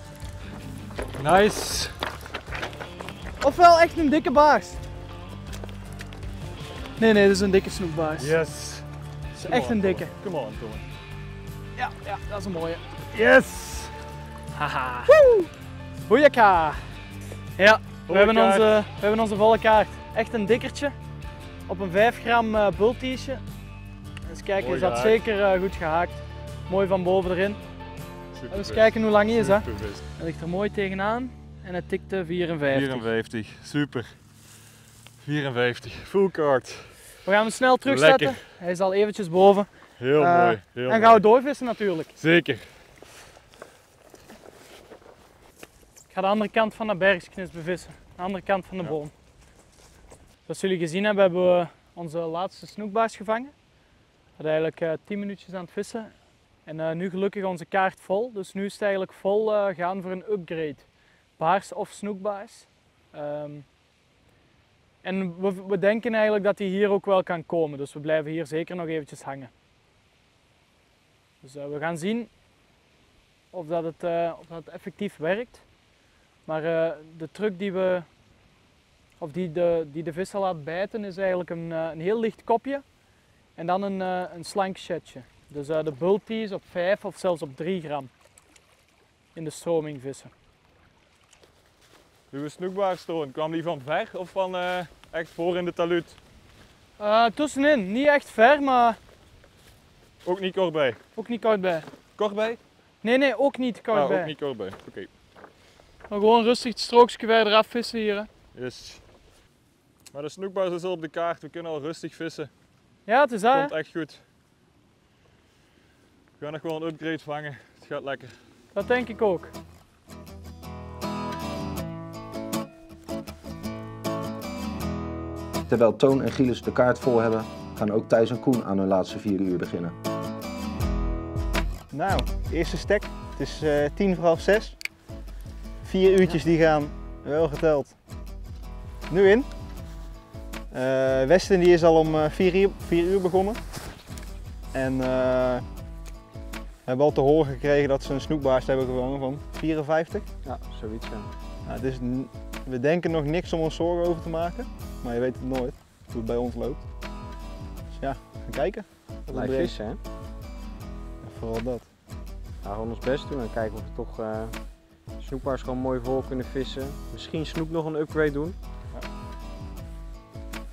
Nice! Ofwel echt een dikke baars. Nee, nee, dit is een dikke snoekbaars. Yes. Is echt een dikke. Kom maar, kom maar. Ja, ja, dat is een mooie. Yes. Haha. Woe. Hoejaka. Ja, we hebben, onze, we hebben onze volle kaart. Echt een dikkertje. Op een vijf gram uh, bultiesje. Eens kijken, is dat zeker uh, goed gehaakt. Mooi van boven erin. Super eens kijken hoe lang hij is. Hè. Hij ligt er mooi tegenaan. En het tikte vierenvijftig. vierenvijftig, super. vierenvijftig, full card. We gaan hem snel terugzetten. Lekker. Hij is al eventjes boven. Heel uh, mooi. Heel en mooi. Gaan we doorvissen natuurlijk. Zeker. Ik ga de andere kant van de bergsknist bevissen. De andere kant van de ja. boom. Zoals jullie gezien hebben, hebben we onze laatste snoekbaars gevangen. We hadden eigenlijk uh, tien minuutjes aan het vissen. En uh, nu gelukkig onze kaart vol. Dus nu is het eigenlijk vol uh, gaan voor een upgrade. Baars of snoekbaars. Um, en we, we denken eigenlijk dat die hier ook wel kan komen, dus we blijven hier zeker nog eventjes hangen. Dus uh, we gaan zien of dat het, uh, of dat het effectief werkt. Maar uh, de truc die, we, of die, de, die de vissen laat bijten is eigenlijk een, uh, een heel licht kopje en dan een, uh, een slank shetje. Dus uh, de bultie is op vijf of zelfs op drie gram in de stroming vissen. Uw snoekbaars, Toon, kwam die van ver of van uh, echt voor in de talud? Uh, tussenin, niet echt ver, maar... Ook niet kort bij? Ook niet kort bij. Kort bij? Nee, nee, ook niet kort ah, bij. Ook niet kort bij, oké. Okay. Maar gewoon rustig het strookje verder afvissen hier. Hè. Yes. Maar de snoekbaars is al op de kaart, we kunnen al rustig vissen. Ja, het is dat. Komt echt goed. We gaan nog wel een upgrade vangen. Het gaat lekker. Dat denk ik ook. Terwijl Toon en Gilles de kaart vol hebben, gaan ook Thijs en Koen aan hun laatste vier uur beginnen. Nou, eerste stek. Het is uh, tien voor half zes. Vier uurtjes die gaan, wel geteld, nu in. Uh, Westin die is al om uh, vier, uur, vier uur begonnen. En uh, we hebben al te horen gekregen dat ze een snoekbaars hebben gewonnen van vierenvijftig. Ja, zoiets. Ja. Nou, dus we denken nog niks om ons zorgen over te maken. Maar je weet het nooit, hoe het bij ons loopt. Dus ja, gaan kijken. Blijf vissen, hè? En vooral dat. We gaan ons best doen en kijken of we toch uh, snoekbaars gewoon mooi vol kunnen vissen. Misschien snoek nog een upgrade doen. Ja.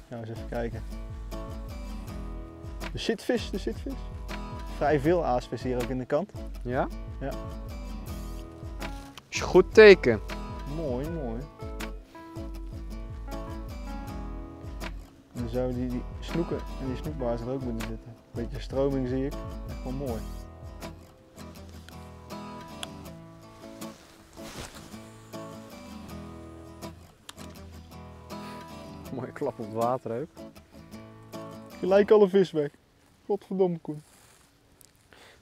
Gaan we eens even kijken. Er zit vis, er zit vis. Vrij veel aasvis hier ook in de kant. Ja? Ja. Is een goed teken. Mooi, mooi. Dan zouden die, die snoeken en die snoekbaars er ook moeten zitten. Een beetje stroming zie ik. Echt wel mooi. Mooie klap op het water ook. Gelijk alle vis weg. Godverdomme, Koen.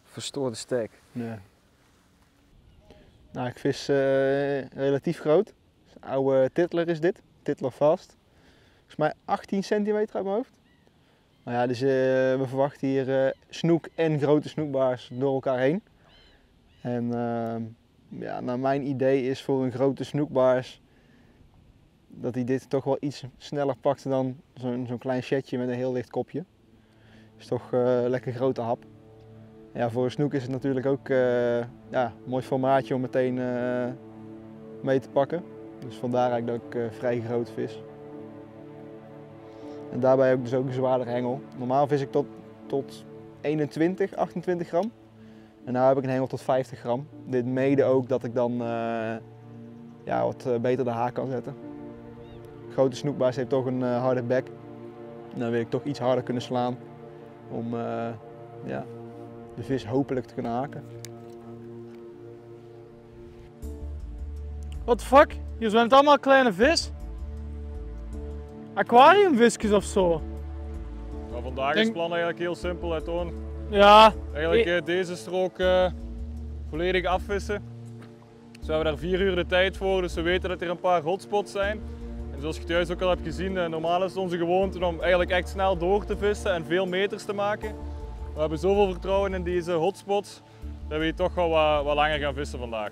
Verstoorde stek. Ja. Nou, ik vis uh, relatief groot. Een oude titler is dit. Titler vast. Volgens mij achttien centimeter uit mijn hoofd. Nou ja, dus uh, we verwachten hier uh, snoek en grote snoekbaars door elkaar heen. En uh, ja, naar mijn idee is voor een grote snoekbaars dat hij dit toch wel iets sneller pakt dan zo'n zo'n klein setje met een heel licht kopje. Is toch uh, lekker grote hap. Ja, voor een snoek is het natuurlijk ook uh, ja, een mooi formaatje om meteen uh, mee te pakken. Dus vandaar eigenlijk dat ik uh, vrij groot vis. En daarbij heb ik dus ook een zwaardere hengel. Normaal vis ik tot, tot eenentwintig, achtentwintig gram. En nu heb ik een hengel tot vijftig gram. Dit mede ook dat ik dan uh, ja, wat beter de haak kan zetten. Grote snoekbaars heeft toch een uh, harde bek. En dan wil ik toch iets harder kunnen slaan om uh, ja, de vis hopelijk te kunnen haken. What the fuck? Hier zwemt allemaal kleine vis. Aquariumvisjes of zo. Nou, vandaag is het plan eigenlijk heel simpel, hè, Toon? Ja. Eigenlijk e deze strook uh, volledig afvissen. Dus we hebben daar vier uur de tijd voor, dus we weten dat er een paar hotspots zijn. En zoals je thuis ook al hebt gezien, uh, normaal is het onze gewoonte om eigenlijk echt snel door te vissen en veel meters te maken. We hebben zoveel vertrouwen in deze hotspots dat we hier toch wel wat, wat langer gaan vissen vandaag.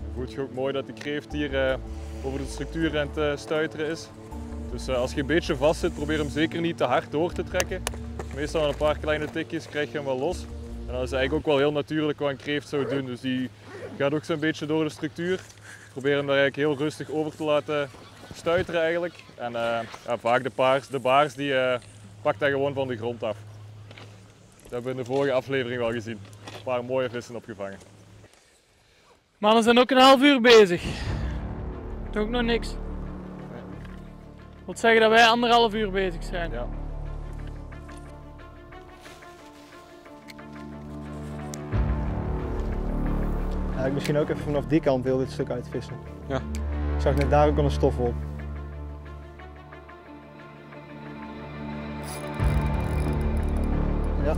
Het voelt je ook mooi dat die kreeft hier uh, over de structuur aan het uh, stuiteren is. Dus uh, als je een beetje vast zit, probeer hem zeker niet te hard door te trekken. Meestal met een paar kleine tikjes krijg je hem wel los. En dat is eigenlijk ook wel heel natuurlijk wat een kreeft zou doen. Dus die gaat ook zo'n beetje door de structuur. Probeer hem daar eigenlijk heel rustig over te laten stuiteren eigenlijk. En uh, ja, vaak de, paars, de baars die uh, pakt hij gewoon van de grond af. Dat hebben we in de vorige aflevering wel gezien. Een paar mooie vissen opgevangen. Maar we zijn ook een half uur bezig. Toch nog niks. Nee. Dat wil zeggen dat wij anderhalf uur bezig zijn. Ja. Ja, ik misschien ook even vanaf die kant heel dit stuk uitvissen. Ja. Ik zag net daar ook al een stof op. Ja.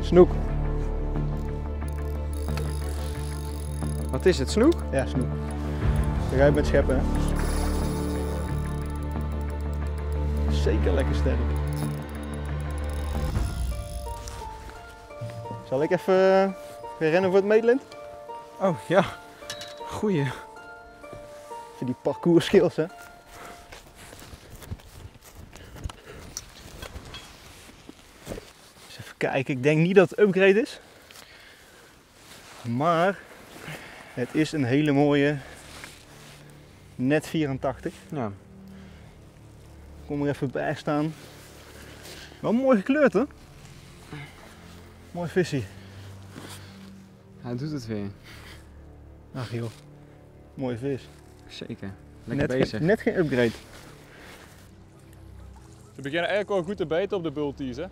Snoek. Wat is het, snoek? Ja, snoek. Je rijdt met scheppen, hè? Zeker lekker sterk. Zal ik even weer rennen voor het meetlint? Oh, ja. Goeie. Even die parcours skills, hè? Eens even kijken. Ik denk niet dat het upgrade is. Maar het is een hele mooie net vierentachtig. Ja. Kom er even bij staan. Wel mooi gekleurd, hè? Mooi visie. Hij doet het weer. Ach joh, mooie vis. Zeker, lekker net bezig. Net geen upgrade. Ze beginnen eigenlijk wel goed te bijten op de bulties, hè?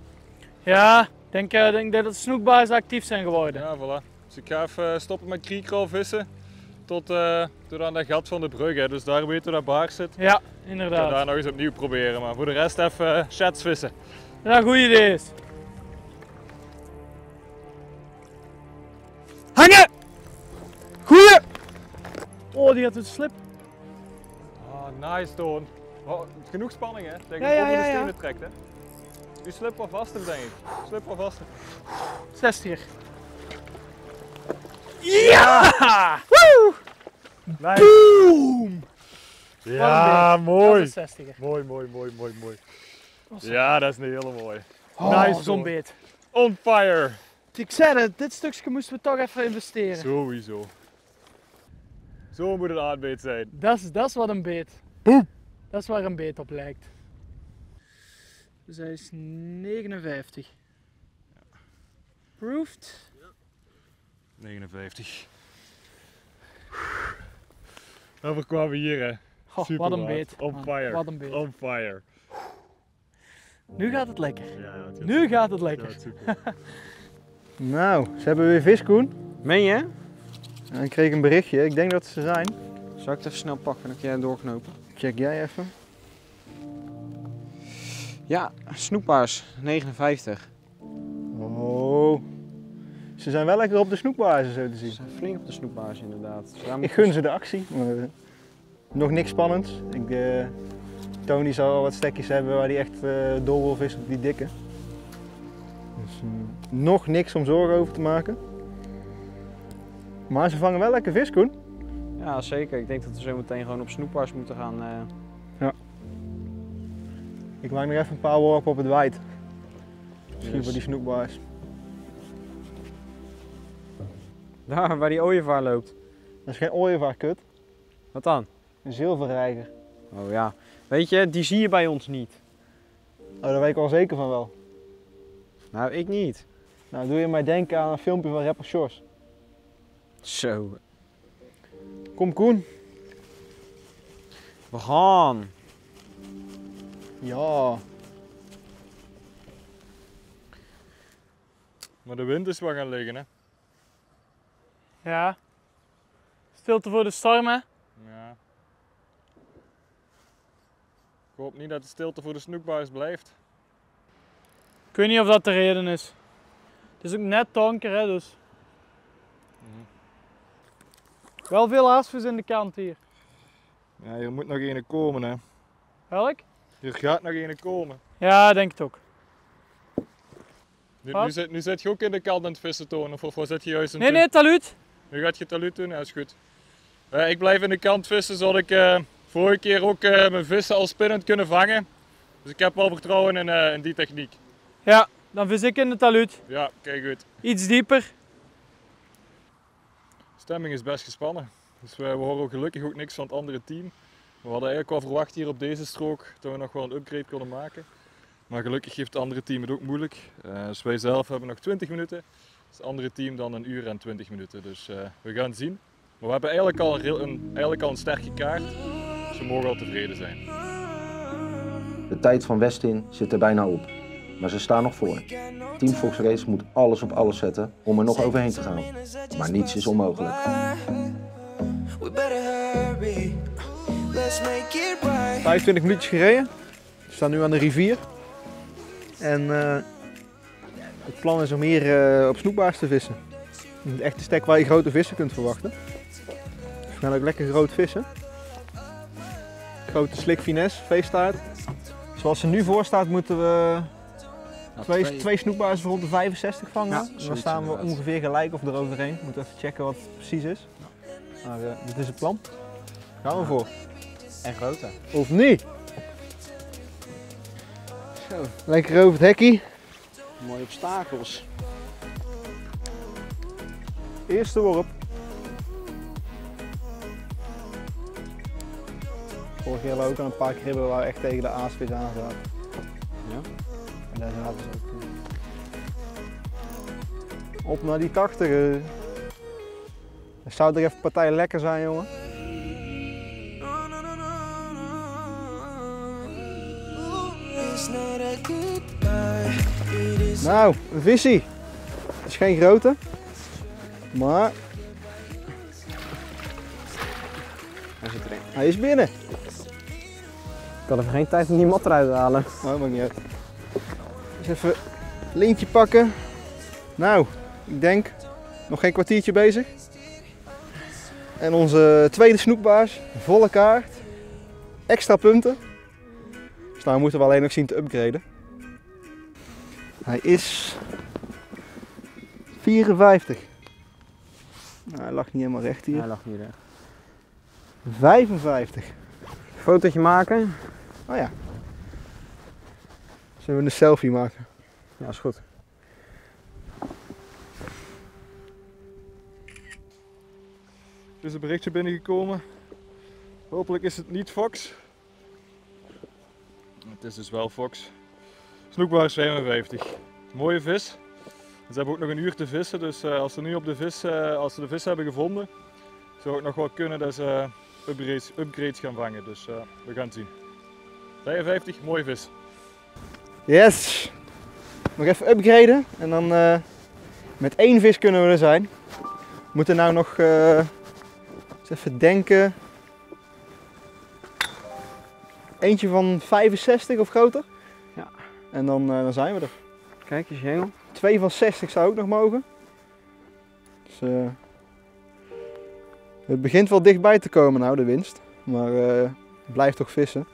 Ja, ik denk, uh, denk dat de snoekbuizen actief zijn geworden. Ja, voilà. Dus ik ga even stoppen met kriekral vissen tot, uh, tot aan dat gat van de brug, hè. Dus daar weten we dat baars zit. Ja, inderdaad. Ik ga daar nog eens opnieuw proberen, maar voor de rest even uh, shats vissen. Ja, goed idee is. Hangen! Goeie! Oh, die had een slip. Ah, nice Toon. Oh, genoeg spanning, hè? Tegen ja, ja, ja, de stenen ja. trekt, hè? U slipt wel vaster, denk ik. Slip wel vaster. zestien. Ja! Ja. Woe! Nice. Boom! Ja, mooi. Mooi, mooi, mooi, mooi, mooi. Awesome. Ja, dat is een hele mooie. Oh, nice zo'n beet. On fire. Ik zei het, dit stukje moesten we toch even investeren. Sowieso. Zo moet het aanbeet zijn. Dat is, dat is wat een beet. Boom! Dat is waar een beet op lijkt. Dus hij is negenenvijftig. Ja. Proofed. negenenvijftig. Dan kwamen we hier, hè. Oh, super wat een beet. On fire. Wat een beet. On fire. Nu gaat het lekker. Ja, ja, het nu super. gaat het lekker. Ja, het nou, ze hebben weer vis, Koen. Meen je? En ik kreeg een berichtje. Ik denk dat ze zijn. Zal ik het even snel pakken? Dan kun jij het doorknopen. Check jij even. Ja, snoekbaars. negenenvijftig. Oh. Ze zijn wel lekker op de snoekbaarzen, zo te zien. Ze zijn flink op de snoekbaarzen, inderdaad. Dus ik gun ze de actie. Maar nog niks spannends. Ik, uh, Tony zal wel wat stekjes hebben waar hij echt uh, dol wil vissen op die dikke. Dus uh, nog niks om zorgen over te maken. Maar ze vangen wel lekker vis, Koen. Ja, zeker. Ik denk dat we zo meteen gewoon op snoekbaars moeten gaan. Uh... Ja. Ik maak nog even een paar worpen op het wijd. Misschien yes. voor die snoekbaars. Daar, waar die ooievaar loopt. Dat is geen ooievaar, kut. Wat dan? Een zilverreiger. Oh ja. Weet je, die zie je bij ons niet. Oh, daar weet ik al zeker van wel. Nou, ik niet. Nou, doe je mij denken aan een filmpje van rapper Shores. Zo. Kom Koen. We gaan. Ja. Maar de wind is wel gaan liggen, hè? Ja. Stilte voor de storm, hè? Ja. Ik hoop niet dat de stilte voor de snoekbuis blijft. Ik weet niet of dat de reden is. Het is ook net donker, hè, dus. Mm-hmm. Wel veel haasvis in de kant hier. Ja, hier moet nog een komen, hè. Welk? Hier gaat nog een komen. Ja, denk het ook. Nu, nu, zit, nu zit je ook in de kant aan het vissen, Toon, of, of wat zit je juist in? Nee, nee, taluut. Nu gaat je taluut doen? Ja, is goed. Uh, ik blijf in de kant vissen, zodat ik uh, vorige keer ook uh, mijn vissen al spinnend kunnen vangen. Dus ik heb wel vertrouwen in, uh, in die techniek. Ja, dan vis ik in de taluut. Ja, kijk goed. Iets dieper. De stemming is best gespannen. Dus we, we horen gelukkig ook niks van het andere team. We hadden eigenlijk wel verwacht hier op deze strook dat we nog wel een upgrade konden maken. Maar gelukkig heeft het andere team het ook moeilijk. Uh, dus wij zelf hebben nog twintig minuten. Het andere team dan een uur en twintig minuten. Dus uh, we gaan zien. Maar we hebben eigenlijk al een, een, eigenlijk al een sterke kaart. Dus we mogen wel tevreden zijn. De tijd van Westin zit er bijna op. Maar ze staan nog voor. Team Fox Rage moet alles op alles zetten om er nog overheen te gaan. Maar niets is onmogelijk. vijfentwintig minuutjes gereden. We staan nu aan de rivier. En uh, het plan is om hier uh, op snoekbaars te vissen. Een echte stek waar je grote vissen kunt verwachten. Dus we gaan ook lekker groot vissen. Grote slik finesse, veestaart. Zoals ze nu voor staat moeten we twee, ja, twee. twee snoekbaars rond de vijfenzestig vangen. Ja, dan staan we inderdaad ongeveer gelijk of eroverheen. We moeten even checken wat het precies is. Ja. Maar uh, dit is het plan. Gaan we ja. voor. En grote. Of niet? Zo. Lekker over het hekkie. Mooie obstakels. Eerste worp. Vorig jaar ook al een paar kribben waar we echt tegen de aasvis aan zaten. Ja? En daar zaten ze ook. Op naar die tachtig. Dat zou toch even partij lekker zijn, jongen. Nou, een visie. Het is geen grote, maar hij zit erin. Hij is binnen. Ik had even geen tijd om die mat eruit te halen. Oh, dat maakt niet uit. Dus even een lintje pakken. Nou, ik denk nog geen kwartiertje bezig. En onze tweede snoekbaars, volle kaart, extra punten. Dus nou moeten we alleen nog zien te upgraden. Hij is vierenvijftig. Nou, hij lag niet helemaal recht hier. Hij lag niet recht. vijfenvijftig. Fotootje maken. Oh ja. Zullen we een selfie maken? Ja, is goed. Er is een berichtje binnengekomen. Hopelijk is het niet Fox. Het is dus wel Fox. Snoekbaars vijfenvijftig. Mooie vis. Ze hebben ook nog een uur te vissen, dus als ze nu op de vis, als ze de vis hebben gevonden, zou het nog wel kunnen dat ze upgrades, upgrades gaan vangen. Dus uh, we gaan het zien. vijfenvijftig, mooie vis. Yes! Nog even upgraden en dan uh, met één vis kunnen we er zijn. We moeten nou nog uh, eens even denken. Eentje van vijfenzestig of groter. Ja. En dan, uh, dan zijn we er. Kijk eens, jengel. Twee van zestig zou ook nog mogen. Dus, uh, het begint wel dichtbij te komen, nou, de winst. Maar uh, blijf toch vissen.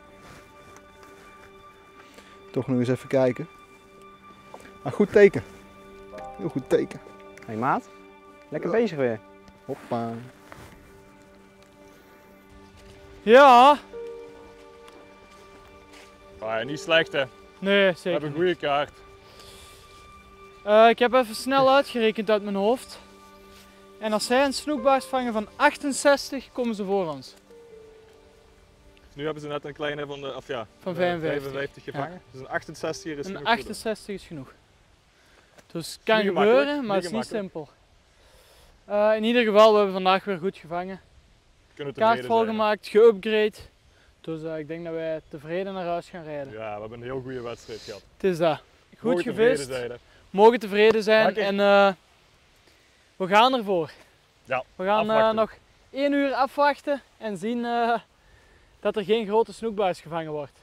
Toch nog eens even kijken. Maar goed teken. Heel goed teken. Hé hey, maat, lekker ja. Bezig weer. Hoppa. Ja. Ah, niet slecht hè? Nee, zeker. We hebben een goede kaart. Uh, ik heb even snel uitgerekend uit mijn hoofd. En als zij een snoekbaars vangen van achtenzestig, komen ze voor ons. Dus nu hebben ze net een kleine van de, of ja, van vijfenvijftig gevangen. Ja. Dus een achtenzestig hier is genoeg. Een achtenzestig is genoeg. Dus het kan gebeuren, maar het is niet simpel. Uh, in ieder geval, we hebben vandaag weer goed gevangen. Kaart volgemaakt, geupgrade. Dus uh, ik denk dat wij tevreden naar huis gaan rijden. Ja, we hebben een heel goede wedstrijd gehad. Het is dat. Goed mogen gevist. Tevreden zijn, mogen tevreden zijn. Dankjewel. En uh, we gaan ervoor. Ja, we gaan uh, nog één uur afwachten en zien uh, dat er geen grote snoekbuis gevangen wordt.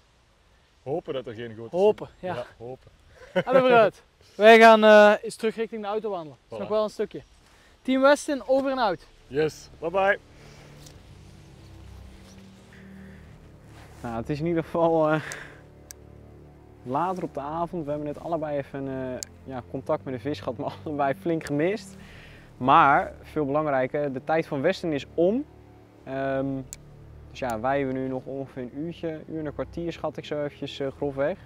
Hopen dat er geen grote Hopen, ja. ja. Hopen. Allee, vooruit. Wij gaan uh, eens terug richting de auto wandelen. Voilà. Dat is nog wel een stukje. Team Westin, over en out. Yes, bye bye. Nou, het is in ieder geval uh, later op de avond. We hebben net allebei even uh, ja, contact met de vis gehad, maar allebei flink gemist. Maar, veel belangrijker, de tijd van Westin is om. Um, dus ja, wij hebben nu nog ongeveer een uurtje, uur en een kwartier schat ik zo eventjes uh, grofweg.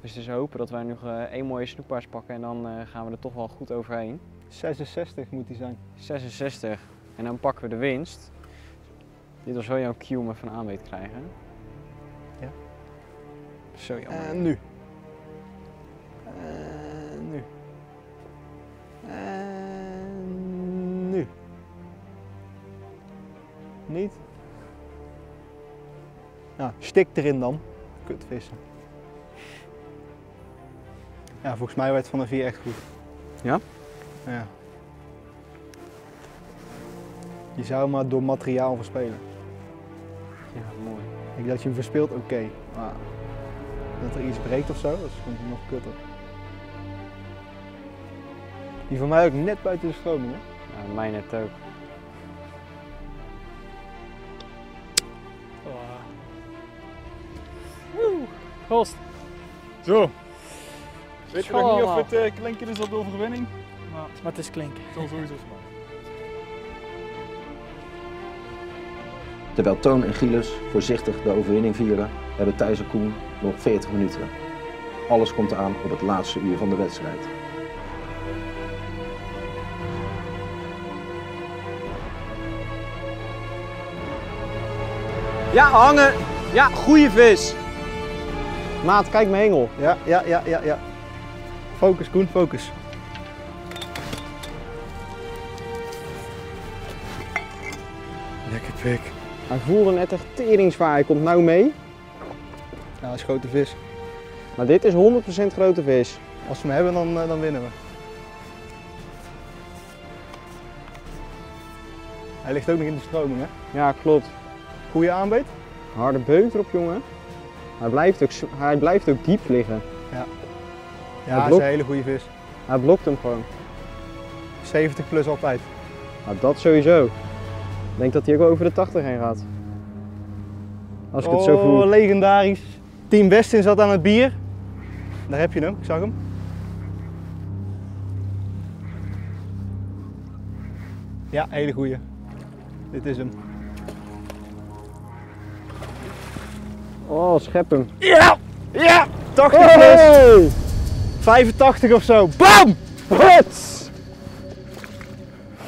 Dus het is hopen dat wij nog uh, één mooie snoekbaars pakken en dan uh, gaan we er toch wel goed overheen. zesenzestig moet die zijn. zesenzestig. En dan pakken we de winst. Dit was wel jouw cue om even een aanbeet te krijgen. Ja. Zo jammer. En nu. En nu. En nu. Niet. Nou, stik erin dan. Kutvissen. Ja, volgens mij werd van de vier echt goed. Ja? Ja. Je zou maar door materiaal verspelen. Ja, mooi. Ik denk dat je hem verspeelt, oké. Okay. Maar dat er iets breekt of zo, dat is nog kutter. Die van mij ook net buiten de stroming, hè? Ja, mij net ook. Proost. Zo. Weet je nog niet of het uh, klinken is op de overwinning? Maar, maar het is klinken. Het zal sowieso smaken. Terwijl Toon en Gilles voorzichtig de overwinning vieren, hebben Thijs en Koen nog veertig minuten. Alles komt aan op het laatste uur van de wedstrijd. Ja, hangen! Ja, goeie vis! Maat, kijk mijn hengel. Ja, ja, ja, ja, ja. Focus, Koen, focus. Lekker pik. Hij voelde net echt tering zwaar, hij komt nou mee. Ja, dat is grote vis. Maar dit is honderd procent grote vis. Als we hem hebben, dan, dan winnen we. Hij ligt ook nog in de stroming, hè? Ja, klopt. Goeie aanbeet. Harde beut erop, jongen. Hij blijft ook, hij blijft ook diep liggen. Ja, ja, hij blokt, is een hele goede vis. Hij blokt hem gewoon. zeventig plus altijd. Nou, dat sowieso. Ik denk dat hij ook over de tachtig heen gaat. Als ik oh, het zo voel. Legendarisch. Team Westin zat aan het bier. Daar heb je hem, ik zag hem. Ja, hele goeie. Dit is hem. Oh, schep hem. Ja! Ja! tachtig plus! Hey. vijfentachtig of zo. Bam! Huts!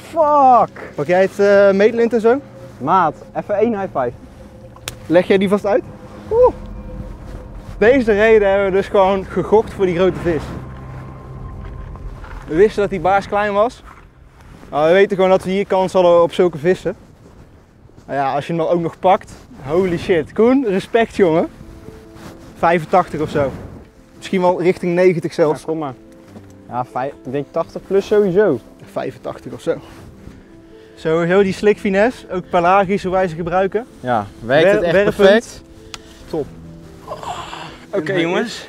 Fuck! Pak jij het uh, meetlint en zo? Maat, even één high five. Leg jij die vast uit? Oeh. Deze reden hebben we dus gewoon gegokt voor die grote vis. We wisten dat die baars klein was. Nou, we weten gewoon dat we hier kans hadden op zulke vissen. Nou ja, als je hem dan ook nog pakt. Holy shit. Koen, respect jongen. vijfentachtig of zo. Misschien wel richting negentig zelfs. Ja, kom maar. Ja, vijf, ik denk tachtig plus sowieso. vijfentachtig of zo. Sowieso die slikfinesse, ook pelagisch hoe wij ze gebruiken. Ja, werkt het echt werpend. Perfect. Top. Oké okay, jongens.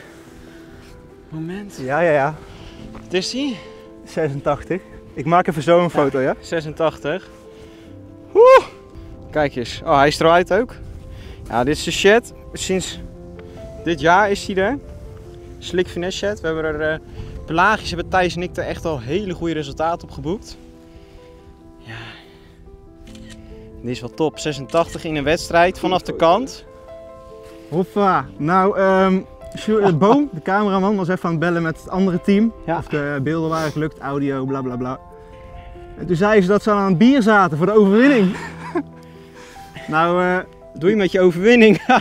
Moment. Ja, ja, ja. Wat is die? zesentachtig. Ik maak even zo een foto, ja? zesentachtig. Woe! Kijk eens. Oh, hij straait ook. Ja, dit is de shed. Sinds dit jaar is hij er. Slick finesse shed. We hebben er... Uh, pelagisch hebben Thijs en ik er echt al hele goede resultaten op geboekt. Ja. Dit is wel top. zesentachtig in een wedstrijd vanaf de kant. Hoppa. Nou, um, Boom, de cameraman, was even aan het bellen met het andere team. Ja. Of de beelden waren gelukt, audio, bla bla bla. En toen zeiden ze dat ze aan het bier zaten voor de overwinning. Nou, uh, doe je met je overwinning.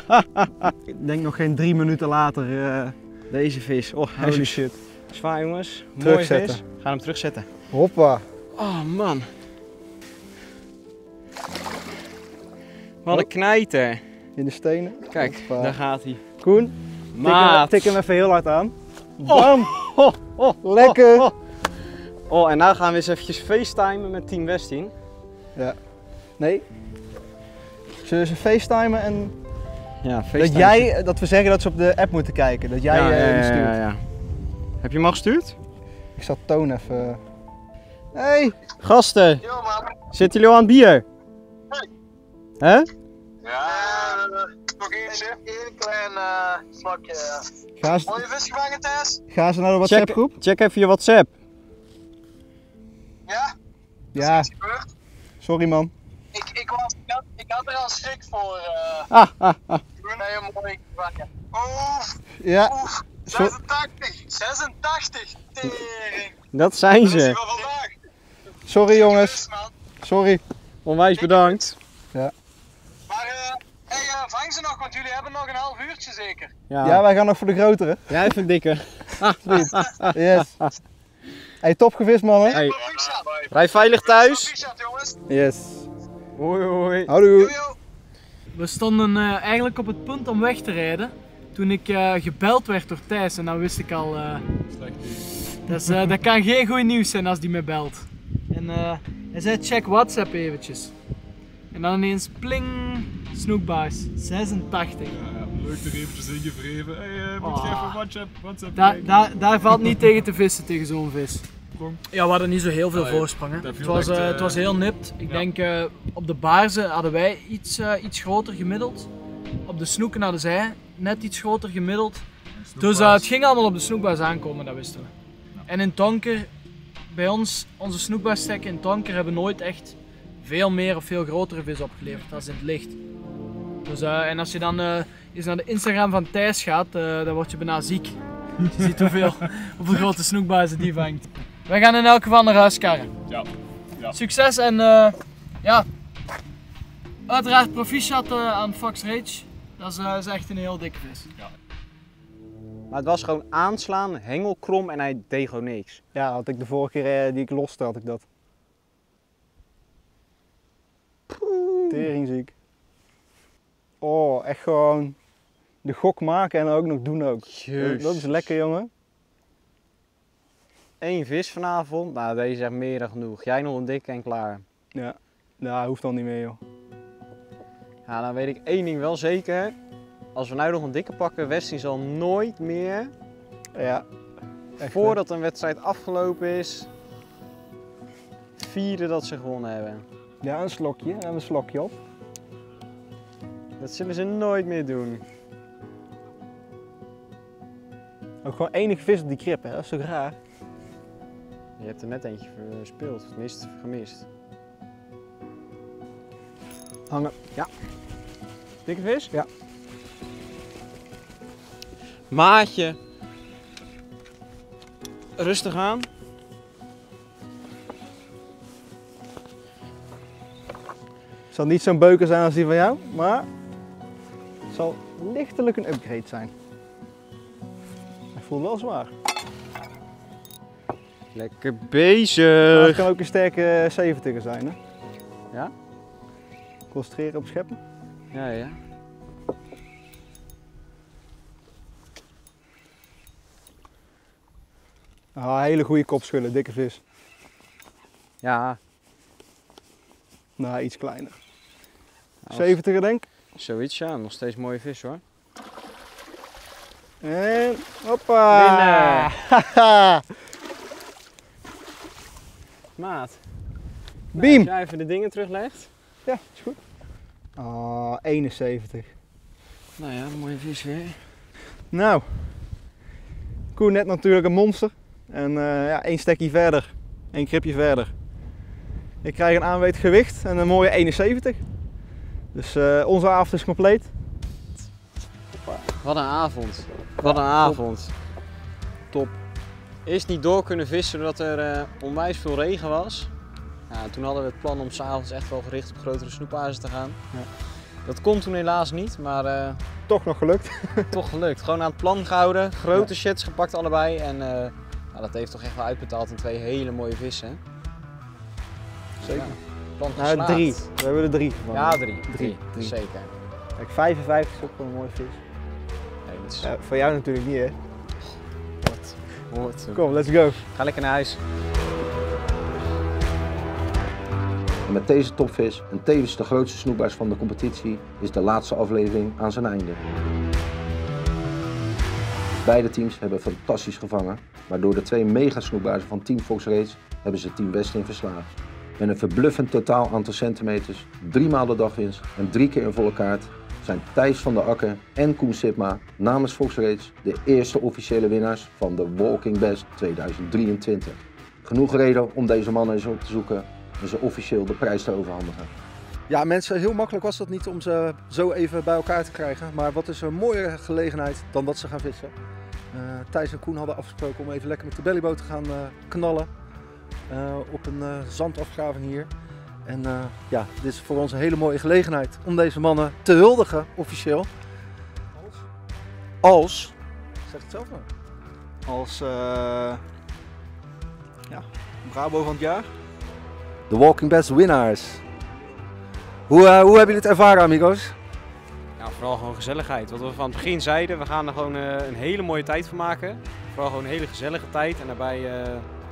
Ik denk nog geen drie minuten later. Uh, Deze vis. Oh, holy shit. Zwaar jongens. Mooie vis. We gaan hem terugzetten. Hoppa. Oh man. Wat een knijter. In de stenen. Kijk, hoppa. Daar gaat hij. Koen, maat. Tik hem even heel hard aan. Bam. Oh, oh, oh, lekker. Oh, oh. Oh, en nou gaan we eens eventjes facetimen met Team Westin. Ja. Nee. Zullen ze facetimen en... Ja, facetimen. Dat, jij, dat we zeggen dat ze op de app moeten kijken. Dat jij ja, ja, ja, stuurt. Ja, ja, ja. Heb je hem al gestuurd? Ik zal Toon even... Hey, gasten. Yo, man. Zitten jullie al aan het bier? Hey. Hè? Huh? Ja, nog eentje. Een klein uh, vlakje. Ja. Mooie vis gevangen, Thijs? Ga ze naar de WhatsApp groep? Check, check even je WhatsApp. Ja? Ja. Is gebeurd? Sorry man. Ik, ik, was, ik, had, ik had er al schrik voor. Uh, ah, ah, ah. Nee, mooi gevangen. Oef. Ja. Oef. zesentachtig. zesentachtig. Tering. Dat zijn ze. Dat is voor vandaag. Sorry jongens. Sorry. Onwijs bedankt. Ja. Maar uh, hey, uh, vang ze nog, want jullie hebben nog een half uurtje zeker. Ja, ja wij gaan nog voor de grotere. Jij ja, vindt dikke. Yes. Hey, top gevist mannen. Hey. Rij veilig thuis. Yes. Hoi hoi. Houdoe. We stonden uh, eigenlijk op het punt om weg te rijden. Toen ik uh, gebeld werd door Thijs en dan wist ik al... Uh, dus, uh, dat kan geen goed nieuws zijn als die me belt. En uh, hij zei check WhatsApp eventjes. En dan ineens pling, Snoekbuizen, zesentachtig. Ja, leuk er even zingen vreven. Hé, hey, uh, moet oh. je even WhatsApp, WhatsApp da, da, daar valt niet tegen te vissen, tegen zo'n vis. Kom. Ja, we hadden niet zo heel veel oh, voorsprong. He. Het, was, echt, uh, het was heel nipt. Ik ja. denk, uh, op de baarzen hadden wij iets, uh, iets groter gemiddeld. Op de snoeken hadden zij net iets groter gemiddeld. Dus uh, het ging allemaal op de Snoekbuizen aankomen, dat wisten we. Ja. En in Tonker, bij ons, onze Snoekbuizenstekken in Tonker hebben nooit echt... veel meer of veel grotere vis opgeleverd als in het licht. Dus, uh, en als je dan uh, eens naar de Instagram van Thijs gaat, uh, dan word je bijna ziek. Je ziet hoeveel, hoeveel grote snoekbuizen die vangt. Wij gaan in elk geval naar huis karren. Ja. Ja. Succes en uh, ja, uiteraard proficiat uh, aan Fox Rage. Dat is, uh, is echt een heel dikke vis. Ja. Maar het was gewoon aanslaan, hengel krom en hij deed gewoon niks. Ja, had ik de vorige keer uh, die ik loste had ik dat. Teringziek. Oh, echt gewoon de gok maken en ook nog doen ook. Jezus. Dat is lekker, jongen. Eén vis vanavond. Nou, deze is echt meer dan genoeg. Jij nog een dikke en klaar. Ja, nou, hoeft dan niet meer, joh. Ja, dan weet ik één ding wel zeker. Als we nu nog een dikke pakken, Westin zal nooit meer. Ja. Echt, voordat een wedstrijd afgelopen is, vieren dat ze gewonnen hebben. Ja, een slokje en een slokje op. Dat zullen ze nooit meer doen. Ook gewoon enig vis op die krip, hè? Dat is zo raar. Je hebt er net eentje verspeeld, tenminste gemist. Hangen. Ja. Dikke vis? Ja. Maatje. Rustig aan. Het zal niet zo'n beuker zijn als die van jou, maar het zal lichtelijk een upgrade zijn. Hij voelt wel zwaar. Lekker bezig. Maar het kan ook een sterke zeventiger zijn, hè? Ja. Concentreren op scheppen. Ja, ja. Ah, hele goede kopschullen, dikke vis. Ja. Nou, iets kleiner. zeventiger denk ik. Zoiets, ja. Nog steeds mooie vis, hoor. En hoppa! Winnaar! Maat. Beam! Nou, als jij even de dingen teruglegt. Ja, is goed. Oh, eenenzeventig. Nou ja, mooie vis weer. Nou. Koen net natuurlijk een monster. En uh, ja, één stekje verder, één kripje verder. Ik krijg een aanwezig gewicht en een mooie eenenzeventig. Dus uh, onze avond is compleet. Wat een avond. Wat een avond. Top. Eerst niet door kunnen vissen doordat er uh, onwijs veel regen was. Nou, toen hadden we het plan om 's avonds echt wel gericht op grotere snoekbuizen te gaan. Ja. Dat kon toen helaas niet, maar... Uh, toch nog gelukt. Toch gelukt. Gewoon aan het plan gehouden, grote ja. Sheds gepakt allebei. En, uh, nou, dat heeft toch echt wel uitbetaald in twee hele mooie vissen. Zeker. Ja, plan nou, drie. We hebben er drie van. Ja, drie. Drie. drie. drie. Zeker. Kijk, vijfenvijftig is ook wel een mooie vis. Nee, dat is... ja, voor jou natuurlijk niet, hè? Wat? Wat? Kom, let's go. Ga lekker naar huis. En met deze topvis, en tevens de grootste snoekbuis van de competitie, is de laatste aflevering aan zijn einde. Beide teams hebben fantastisch gevangen, maar door de twee mega snoekbuizen van Team Fox Rage hebben ze Team Westin verslagen. Met een verbluffend totaal aantal centimeters, drie maal de dagwinst en drie keer een volle kaart zijn Thijs van den Acker en Koen Sipma namens Fox Rage de eerste officiële winnaars van The Walking Best tweeduizend drieëntwintig. Genoeg reden om deze mannen eens op te zoeken en ze officieel de prijs te overhandigen. Ja mensen, heel makkelijk was dat niet om ze zo even bij elkaar te krijgen. Maar wat is een mooiere gelegenheid dan dat ze gaan vissen. Uh, Thijs en Koen hadden afgesproken om even lekker met de bellyboot te gaan uh, knallen. Uh, op een uh, zandafgraving hier. En uh, ja, dit is voor ons een hele mooie gelegenheid om deze mannen te huldigen, officieel. Als? Als? Zeg het zelf maar. Als uh, ja, Bravo van het jaar. De Walking Best winnaars. Hoe, uh, hoe hebben jullie het ervaren, amigos? Nou, vooral gewoon gezelligheid. Wat we van het begin zeiden, we gaan er gewoon uh, een hele mooie tijd van maken. Vooral gewoon een hele gezellige tijd en daarbij uh,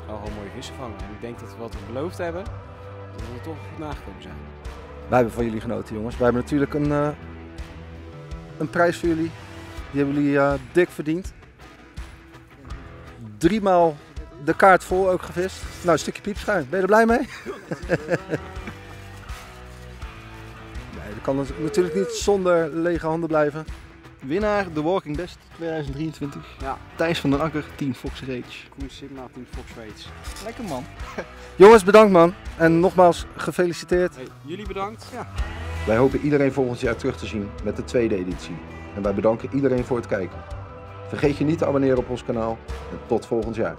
gewoon mooie vissen vangen. En ik denk dat we wat we beloofd hebben, dat we er toch goed nagekomen zijn. Wij hebben van jullie genoten, jongens. Wij hebben natuurlijk een, uh, een prijs voor jullie. Die hebben jullie uh, dik verdiend. Driemaal de kaart vol ook gevist. Nou, een stukje piepschuim. Ben je er blij mee? Nee, dat kan natuurlijk niet zonder lege handen blijven. Winnaar The Walking Best tweeduizend drieëntwintig. Ja. Thijs van den Acker, Team Fox Rage. Koen Sipma, Team Fox Rage. Lekker man. Jongens, bedankt man. En nogmaals gefeliciteerd. Hey, jullie bedankt. Ja. Wij hopen iedereen volgend jaar terug te zien met de tweede editie. En wij bedanken iedereen voor het kijken. Vergeet je niet te abonneren op ons kanaal. En tot volgend jaar.